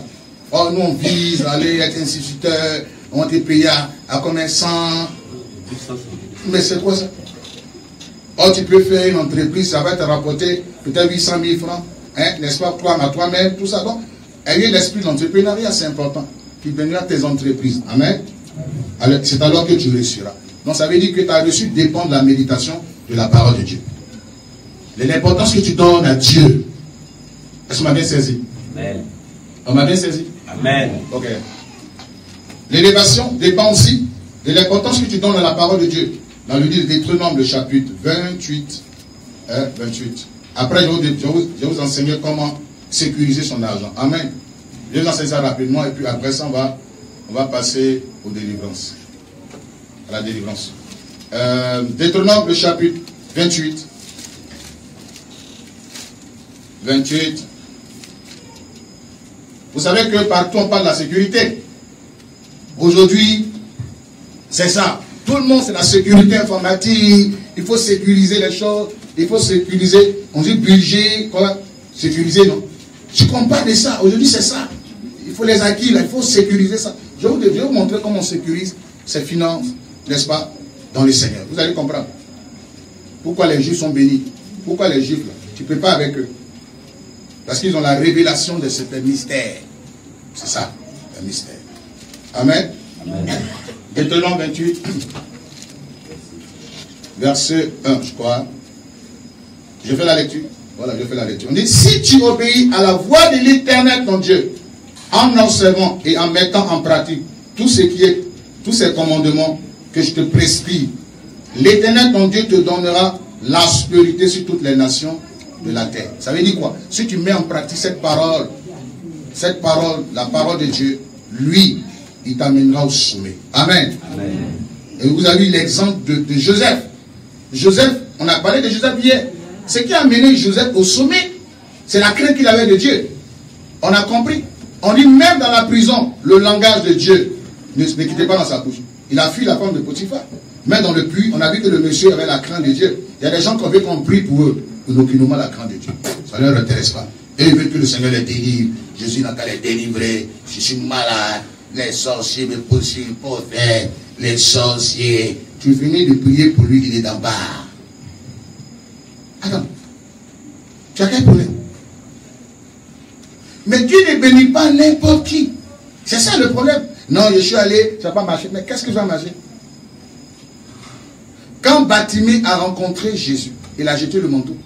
Oh, nous, on vise à aller être instituteur, on est payé à, à combien cent. Mais c'est quoi ça? Oh, tu peux faire une entreprise, ça va te rapporter peut-être huit cent mille francs, n'est-ce hein, pas? Toi, à toi-même, tout ça. Donc, ayez l'esprit d'entrepreneuriat, c'est important. qui donnera tes entreprises. Amen. C'est alors que tu réussiras. Donc ça veut dire que ta réussite dépend de la méditation de la parole de Dieu. L'importance que tu donnes à Dieu. Est-ce qu'on m'a bien saisi? Amen. On m'a bien saisi? Amen. Ok. L'élévation dépend aussi de l'importance que tu donnes à la parole de Dieu. Dans le livre de Deutéronome, le chapitre vingt-huit. Hein, vingt-huit. Après, je vous, je vous enseignerai comment sécuriser son argent. Amen. Je vous enseigne ça rapidement et puis après ça, on va, on va passer aux délivrances. À la délivrance. Euh, Deutéronome, le chapitre vingt-huit. vingt-huit. Vous savez que partout on parle de la sécurité. Aujourd'hui, c'est ça. Tout le monde, c'est la sécurité informatique. Il faut sécuriser les choses. Il faut sécuriser. On dit budget, quoi. Sécuriser, non. Tu compares de ça. Aujourd'hui, c'est ça. Il faut les acquis, là. Il faut sécuriser ça. Je vais vous montrer comment on sécurise ses finances, n'est-ce pas, dans le Seigneur. Vous allez comprendre. Pourquoi les Juifs sont bénis. Pourquoi les Juifs, là, tu ne peux pas avec eux. Parce qu'ils ont la révélation de certains mystères. C'est ça, le mystère. Amen. Deutéronome vingt-huit, verset un, je crois. Je fais la lecture. Voilà, je fais la lecture. On dit, si tu obéis à la voix de l'Éternel, ton Dieu, en observant et en mettant en pratique tout ce qui est, tous ces commandements que je te prescris, l'Éternel, ton Dieu, te donnera l'aspérité sur toutes les nations de la terre. Ça veut dire quoi? Si tu mets en pratique cette parole, cette parole, la parole de Dieu, lui, il t'amènera au sommet. Amen. Amen. Et vous avez l'exemple de, de Joseph. Joseph, on a parlé de Joseph hier. Ce qui a amené Joseph au sommet, c'est la crainte qu'il avait de Dieu. On a compris. On dit même dans la prison, le langage de Dieu ne se quittait pas dans sa bouche. Il a fui la femme de Potiphar. Mais dans le puits, on a vu que le monsieur avait la crainte de Dieu. Il y a des gens qui ont vu qu'on prie pour eux. Aucunement la crainte de Dieu. Ça ne leur intéresse pas. Et ils veulent que le Seigneur les délivre. Jésus n'a qu'à les délivrer. Je suis malade. Les sorciers me poursuivent, les prophètes, les sorciers. Tu finis de prier pour lui, il est d'en bas. Attends. Tu as quel problème? Mais Dieu ne bénit pas n'importe qui. C'est ça le problème. Non, je suis allé, ça n'a pas marché. Mais qu'est-ce que ça a marché? Quand Batimée a rencontré Jésus, il a jeté le manteau.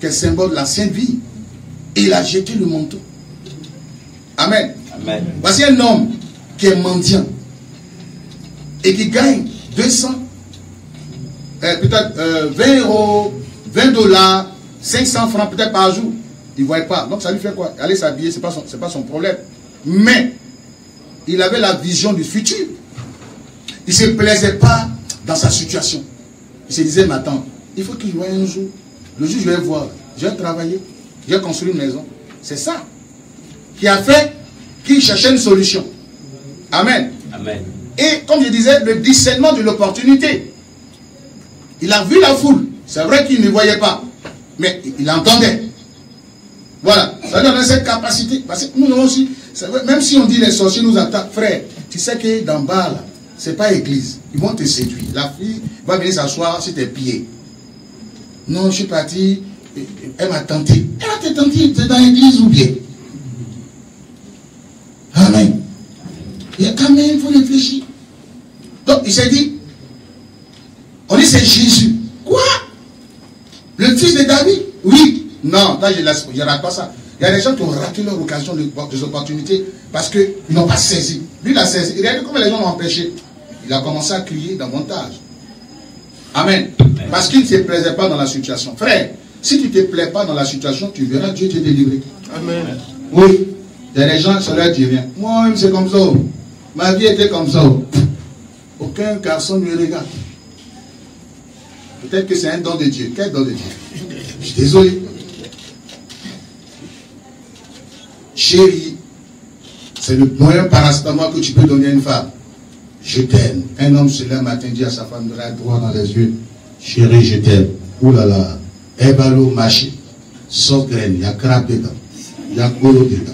Quel symbole de la sainte vie. Il a jeté le manteau. Amen. Amen. Voici un homme qui est mendiant et qui gagne deux cents, euh, peut-être euh, vingt euros, vingt dollars, cinq cents francs peut-être par jour. Il ne voyait pas. Donc ça lui fait quoi? Aller s'habiller, ce n'est pas, pas son problème. Mais il avait la vision du futur. Il ne se plaisait pas dans sa situation. Il se disait, mais attends, il faut qu'il voie un jour. Le jour, je vais voir. J'ai travaillé. J'ai construit une maison. C'est ça qui a fait qu'il cherchait une solution. Amen. Amen. Et comme je disais, le discernement de l'opportunité. Il a vu la foule. C'est vrai qu'il ne voyait pas. Mais il entendait. Voilà. Ça donne cette capacité. Parce que nous avons aussi, vrai, même si on dit les sorciers nous attaquent, frère, tu sais qu'il est d'en bas là. Ce n'est pas église. Ils vont te séduire. La fille va venir s'asseoir sur tes pieds. Non, je suis parti. Elle m'a tenté. Elle m'a tenté. Tu es dans l'église ou bien? Amen. Il y a quand même, il faut réfléchir. Donc, il s'est dit, on dit c'est Jésus. Quoi? Le fils de David? Oui. Non, là, je ne rate pas ça. Il y a des gens qui ont raté leur occasion, des opportunités, parce qu'ils n'ont pas saisi. Lui, il a saisi. Regardez comment les gens l'ont empêché. Il a commencé à crier davantage. Amen. Amen. Parce qu'il ne se plaisait pas dans la situation. Frère, si tu ne te plais pas dans la situation, tu verras Dieu te délivrer. Amen. Oui. Il y a des gens, ça leur dit rien. Moi-même, c'est comme ça. Ma vie était comme ça. Aucun garçon ne regarde. Peut-être que c'est un don de Dieu. Quel don de Dieu? Je suis désolé. Chérie, c'est le moyen parastamol que tu peux donner à une femme. Je t'aime. Un homme se lève matin, dit à sa femme, droit dans les yeux. Chérie, je t'aime. Ouh là là. Ebalo maché. Sauf graine. Il y a crabe dedans. Il y a colo dedans.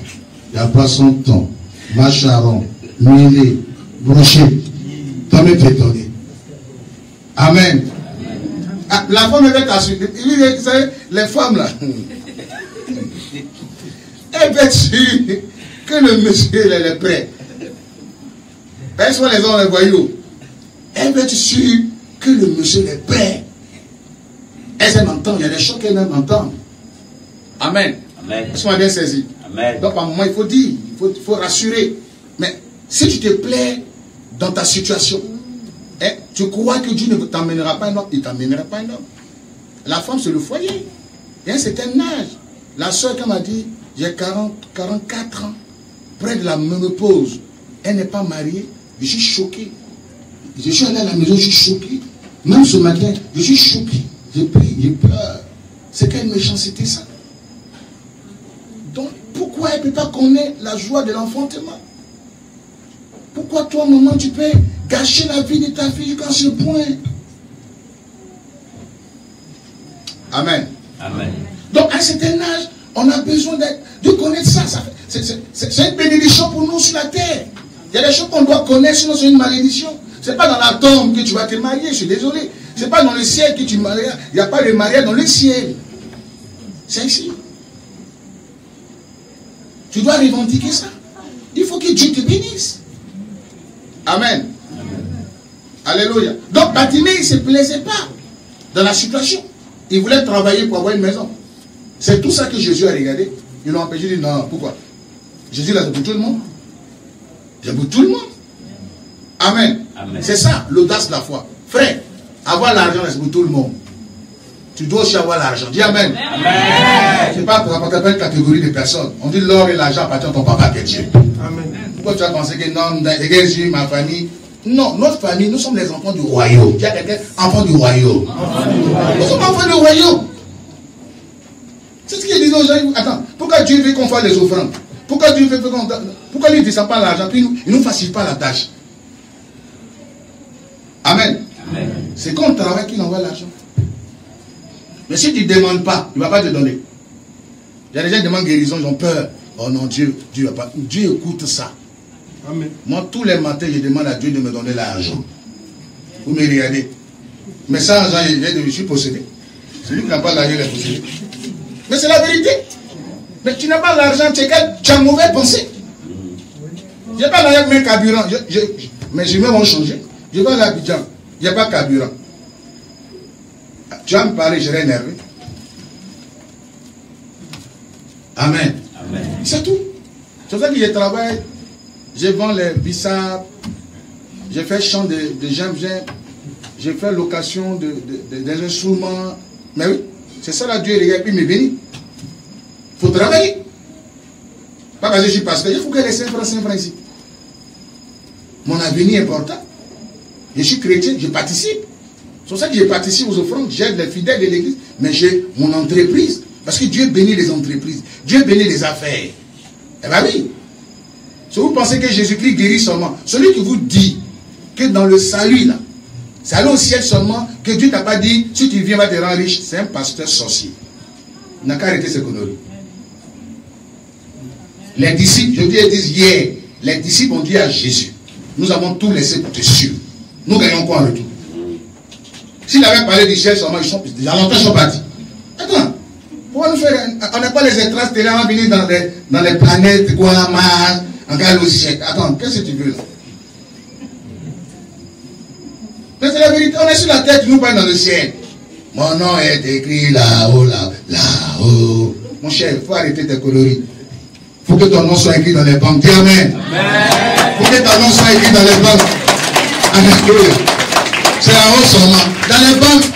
Il y a poisson thon. Macharon. Milé. Broché. T'en es étonné. Amen. Ah, la femme est assurée. Vous savez, les femmes là. Eh bien, tu... que le monsieur il est prêt. Parce que les hommes les voyous. Elle veut être sûre que le monsieur est prêt. Elle aime entendre. Il y a des choses qu'elle aime entendre. Amen. Amen. Est-ce qu'on a bien saisi? Amen. Donc à un moment, il faut dire, il faut, il faut rassurer. Mais si tu te plais dans ta situation, hein, tu crois que Dieu ne t'emmènera pas un homme, il ne t'emmènera pas un homme. La femme, c'est le foyer. Il y a un certain âge. La soeur qui m'a dit, j'ai quarante, quarante-quatre ans, près de la ménopause. Elle n'est pas mariée. Je suis choqué. Je suis allé à la maison, je suis choqué. Même ce matin, je suis choqué. J'ai pris, j'ai peur. C'est quelle méchanceté ça? Donc, pourquoi elle ne peut pas connaître la joie de l'enfantement? Pourquoi toi, maman, tu peux gâcher la vie de ta fille jusqu'à ce point? Amen. Amen. Donc, à un certain âge, on a besoin de connaître ça. ça c'est une bénédiction pour nous sur la terre. Il y a des choses qu'on doit connaître, sinon c'est une malédiction. Ce n'est pas dans la tombe que tu vas te marier, je suis désolé. Ce n'est pas dans le ciel que tu maries. Il n'y a pas de mariage dans le ciel. C'est ici. Tu dois revendiquer ça. Il faut que Dieu te bénisse. Amen. Amen. Alléluia. Donc, Batimée, il ne se plaisait pas dans la situation. Il voulait travailler pour avoir une maison. C'est tout ça que Jésus a regardé. Ils l'ont empêché. Il dit non, pourquoi? Jésus, là, c'est pour tout le monde. C'est pour tout le monde. Amen. Amen. C'est ça, l'audace de la foi. Frère, avoir l'argent, c'est pour tout le monde. Tu dois aussi avoir l'argent. Dis Amen. Amen. Ce n'est pas pour apporter à une catégorie de personnes. On dit l'or et l'argent appartiennent à ton papa qui est Dieu. Amen. Pourquoi tu as pensé que non, Jésus, ma famille? Non, notre famille, nous sommes les enfants du royaume. Tu as quelqu'un, enfant du royaume. Nous sommes enfants du royaume. C'est ce qu'il disait aux gens. Attends, pourquoi Dieu veut qu'on fasse les offrandes? Pourquoi Dieu veut qu'on... Pourquoi lui ne descend pas l'argent? Puis il ne nous facilite pas la tâche. Amen. Amen. C'est quand on travaille qu'il envoie l'argent. Mais si tu ne demandes pas, il ne va pas te donner. Il y a des gens qui demandent guérison, ils ont peur. Oh non, Dieu, Dieu va pas. Dieu écoute ça. Amen. Moi, tous les matins, je demande à Dieu de me donner l'argent. Vous me regardez. Mais sans argent, je suis possédé. Celui qui n'a pas l'argent, il est possédé. Mais c'est la vérité. Mais tu n'as pas l'argent, tu as mauvais pensée. Je n'ai pas l'argent avec mes carburants. Je, je, je, mais je vais m'en changer. Je vais à Abidjan, il n'y a pas de carburant. Tu vas me parler, je serai énervé. Amen. Amen. C'est tout. C'est pour ça que je travaille, je vends les bissap, je fais chant de, de j'aime, j'aime, je fais location de, de, de, des instruments. Mais oui, c'est ça là, Dieu regarde, puis me bénit. Il faut travailler. Pas parce que je suis pasteur, il faut que les cinq francs, cinq francs ici. Mon avenir est important. Je suis chrétien, je participe. C'est pour ça que je participe aux offrandes, j'aide les fidèles de l'église, mais j'ai mon entreprise. Parce que Dieu bénit les entreprises, Dieu bénit les affaires. Eh bien oui. Si vous pensez que Jésus-Christ guérit seulement, celui qui vous dit que dans le salut, là, c'est aller au ciel seulement, que Dieu t'a pas dit, si tu viens, va te rendre riche, c'est un pasteur sorcier. Il n'a qu'à arrêter ses conneries. Les disciples, je vous dis hier, les disciples ont dit à Jésus, nous avons tout laissé pour te suivre. Nous gagnons quoi en retour? S'il avait parlé du ciel seulement, ils sont déjà longtemps sont partis. Attends, pourquoi nous faire. On n'est pas les extraterrestres, on va venir dans les, dans les planètes, quoi, Mars, en Galaxie. Attends, qu'est-ce que tu veux là? Mais c'est la vérité, on est sur la terre, tu nous parles dans le ciel. Mon nom est écrit là-haut, là-haut, là-haut. Mon cher, il faut arrêter tes coloris. Il faut que ton nom soit écrit dans les banques. Dis Amen. Il faut que ton nom soit écrit dans les banques. Alléluia. C'est la hausse seulement. Dans les banques.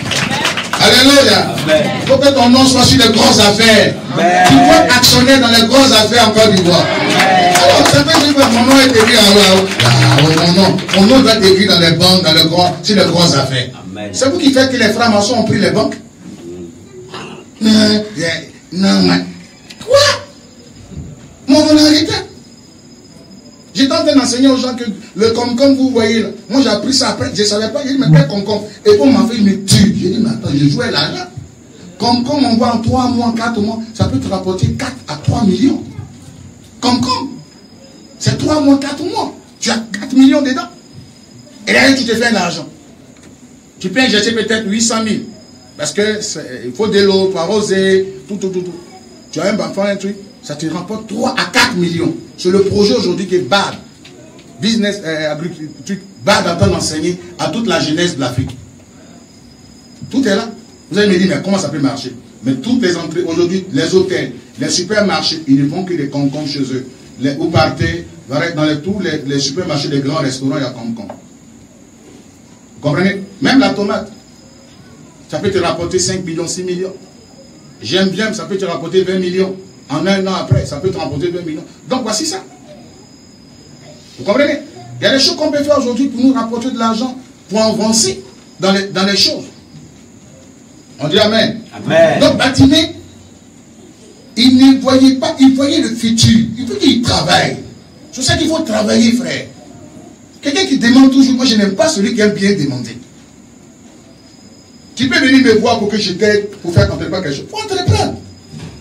Alléluia. Il faut que ton nom soit sur les grosses affaires. Amen. Tu dois actionner dans les grosses affaires en Côte d'Ivoire. Alors, ça fait que mon nom est écrit là-haut. Mon nom. Mon nom doit être écrit dans les banques, dans les gros, sur les grosses affaires. C'est vous qui faites que les francs-maçons ont pris les banques. Non, non, mais. Quoi? Mon nom arrête. J'ai tenté d'enseigner aux gens que le concombre, vous voyez là, moi j'ai appris ça après, je ne savais pas, j'ai dit, mais quel concombre? Et pour ma fille, il me tue. J'ai dit, mais attends, je jouais l'argent. Concombre, on voit en trois mois, en quatre mois, ça peut te rapporter quatre à trois millions. Concombre, c'est trois mois, quatre mois. Tu as quatre millions dedans. Et là, tu te fais de l'argent. Tu peux injecter peut-être huit cent mille. Parce que il faut de l'eau pour arroser, tout, tout, tout, tout. Tu as un enfant, un truc, ça te rapporte trois à quatre millions. C'est le projet aujourd'hui qui est bad. Business, euh, agriculture, bad en train d'enseigner à toute la jeunesse de l'Afrique. Tout est là. Vous allez me dire, mais comment ça peut marcher? Mais toutes les entrées, aujourd'hui, les hôtels, les supermarchés, ils ne font que des concombres chez eux. Les, vous partez, dans les, tous les, les supermarchés, les grands restaurants, il y a concombre. Vous comprenez? Même la tomate, ça peut te rapporter cinq millions, six millions. J'aime bien, ça peut te rapporter vingt millions. En un an après, ça peut te rapporter vingt millions. Donc voici ça. Vous comprenez? Il y a des choses qu'on peut faire aujourd'hui pour nous rapporter de l'argent, pour avancer dans les, dans les choses. On dit Amen. Amen. Donc Batimée, il ne voyait pas, il voyait le futur. Il veut dire qu'il travaille. C'est ça qu'il faut travailler, frère. Quelqu'un qui demande toujours, moi je n'aime pas celui qui aime bien demander. Tu peux venir me voir pour que je t'aide, pour faire entreprendre quelque chose. Faut entreprendre.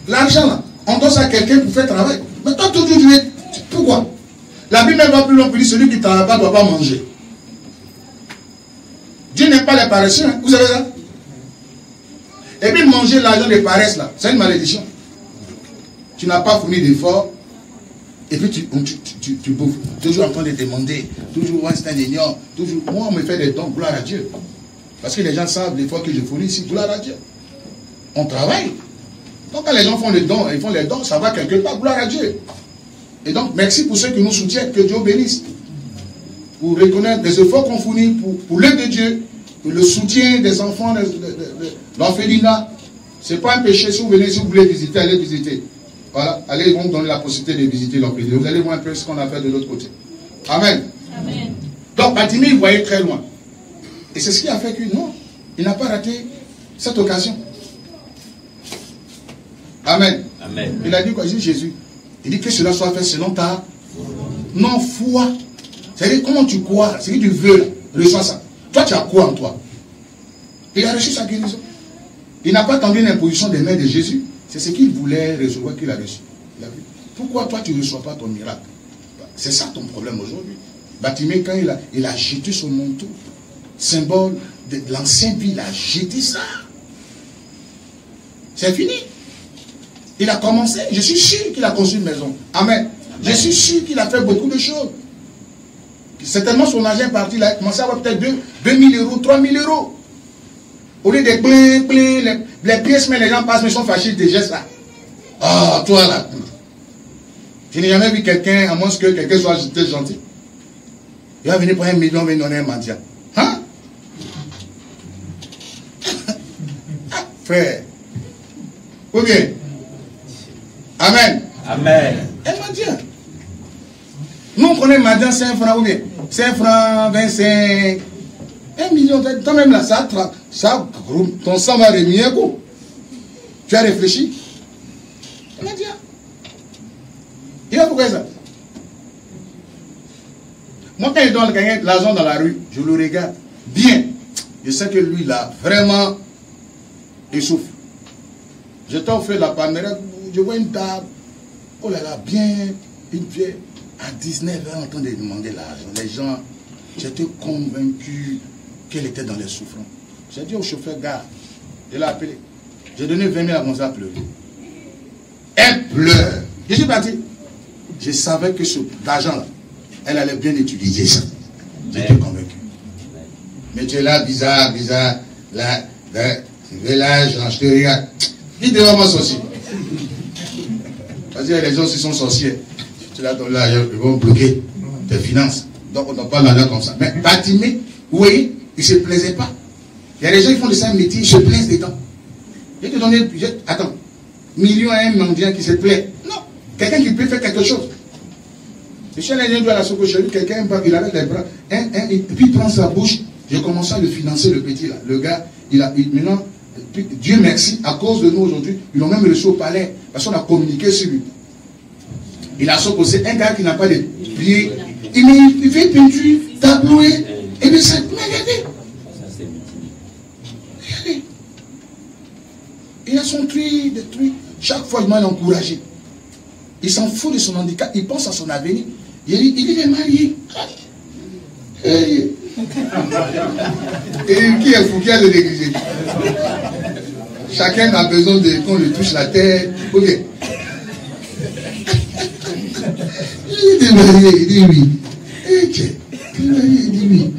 L'argent là, on donne ça à quelqu'un pour faire travail. Mais toi toujours tu es. Pourquoi? La Bible va plus loin pour dire celui qui ne travaille pas ne doit pas manger. Dieu n'aime pas les paresseux, hein? Vous savez ça? Et puis manger l'argent des paresse là, c'est une malédiction. Tu n'as pas fourni d'efforts, et puis tu, tu, tu, tu, tu bouffes. Toujours en train de demander, toujours instinct d'ignorant, toujours. Moi on me fait des dons, gloire à Dieu. Parce que les gens savent l'effort que je fournis ici, gloire à Dieu. On travaille. Donc quand les gens font les dons, ils font les dons, ça va quelque part, gloire à Dieu. Et donc merci pour ceux qui nous soutiennent, que Dieu bénisse. Pour reconnaître les efforts qu'on fournit pour, pour l'œuvre de Dieu. Le soutien des enfants l'orphelinat, ce n'est pas un péché. Si vous venez, si vous voulez visiter, allez visiter. Voilà, allez, ils vont vous donner la possibilité de visiter l'orphelinat. Vous allez voir un peu ce qu'on a fait de l'autre côté. Amen. Amen. Donc Batimée, il voyait très loin. Et c'est ce qui a fait que non, il n'a pas raté cette occasion. Amen. Amen. Il a dit quoi? Il dit Jésus. Il dit que cela soit fait selon ta non foi. C'est-à-dire comment tu crois, c'est que tu veux, reçois ça. Toi, tu as quoi en toi? Il a reçu sa guérison. Il n'a pas attendu une imposition des mains de Jésus. C'est ce qu'il voulait recevoir qu'il a reçu. Il a vu. Pourquoi toi, tu ne reçois pas ton miracle? C'est ça ton problème aujourd'hui. Batimée, quand il a, il a jeté son manteau, symbole de, de l'ancienne vie, il a jeté ça. C'est fini. Il a commencé. Je suis sûr qu'il a construit une maison. Amen. Amen. Je suis sûr qu'il a fait beaucoup de choses. Certainement son argent est parti, il a commencé à avoir peut-être deux mille euros, trois mille euros. Au lieu de blé, blé, les, les pièces, mais les gens passent, mais sont fâchés des gestes là. Ah, oh, toi là. Je n'ai jamais vu quelqu'un, à moins que quelqu'un soit gentil. Il va venir pour un million, mais il donner un mendiant. Hein? Frère. Ou bien? Amen. Amen. Un mendiant. Nous, on connaît maintenant cinq francs, ou bien cinq francs, vingt-cinq, un million. Toi même là, ça, ça, ton sang va remuer un coup. Tu as réfléchi? Il a dit, il a pourquoi ça? Moi, quand il donne quelqu'un de l'argent dans la rue, je le regarde bien. Je sais que lui, là, vraiment, il souffre. Je t'en fais la palmeraie, je vois une table. Oh là là, bien, une vieille. À dix-neuf heures, en train de demander l'argent, les gens, j'étais convaincu qu'elle était dans les souffrances. J'ai dit au chauffeur, gars, je l'ai appelé. J'ai donné vingt mille à mon à pleurer. Elle pleure. Je suis parti. Je savais que cet argent-là, elle allait bien utiliser ça. J'étais convaincu. Mais tu es là, bizarre, bizarre, là, là, là, je te regarde. Dis devant moi sorcier. Parce que les gens, ils sont sorciers. Là, là, ils vont bloquer tes finances. Donc, on n'a pas l'argent comme ça. Mais Batimée, oui, il ne se plaisait pas. Il y a des gens qui font de ça un métier, ils se plaisent dedans. Je vais te donner, je, attends, million à un mendiant qui se plaît. Non, quelqu'un qui peut faire quelque chose. Je suis allé à la soupe chez lui, quelqu'un, il avait les bras, un, un, et puis il prend sa bouche. Je commençais à le financer, le petit là. Le gars, il a, il, maintenant, Dieu merci, à cause de nous aujourd'hui, ils l'ont même reçu au palais, parce qu'on a communiqué sur lui. Il a supposé un gars qui n'a pas de pied. Il, il fait peinture, tablouer. Et puis ça, mais regardez. Regardez. Il a son truc, des trucs. Chaque fois, il m'a encouragé. Il s'en fout de son handicap. Il pense à son avenir. Il dit, il est marié. Et, et qui est fou, qui a le négligé? Chacun a besoin qu'on lui touche la tête. Ok. Il dit marié, il dit oui. Il est marié, il dit oui.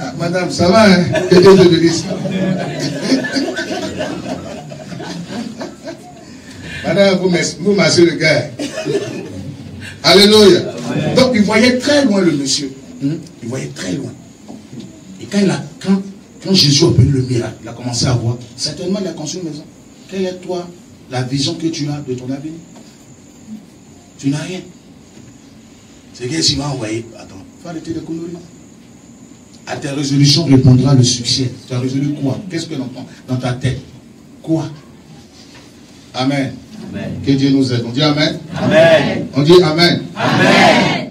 Ah, madame, ça va, hein? Et Dieu te bénisse. Madame, vous massez le gars. Alléluia. Donc, il voyait très loin le monsieur. Il voyait très loin. Et quand, il a, quand, quand Jésus a obtenu le miracle, il a commencé à voir. Certainement, il a construit une maison. Quelle est, toi, la vision que tu as de ton avenir? Tu n'as rien. C'est qu'est-ce qu'il m'a envoyé. Attends, il faut arrêter de conneries. À ta résolution répondra le succès. Tu as résolu quoi? Qu'est-ce que l'entend dans ta tête? Quoi? Amen. Amen. Que Dieu nous aide. On dit Amen. Amen. On dit Amen. Amen.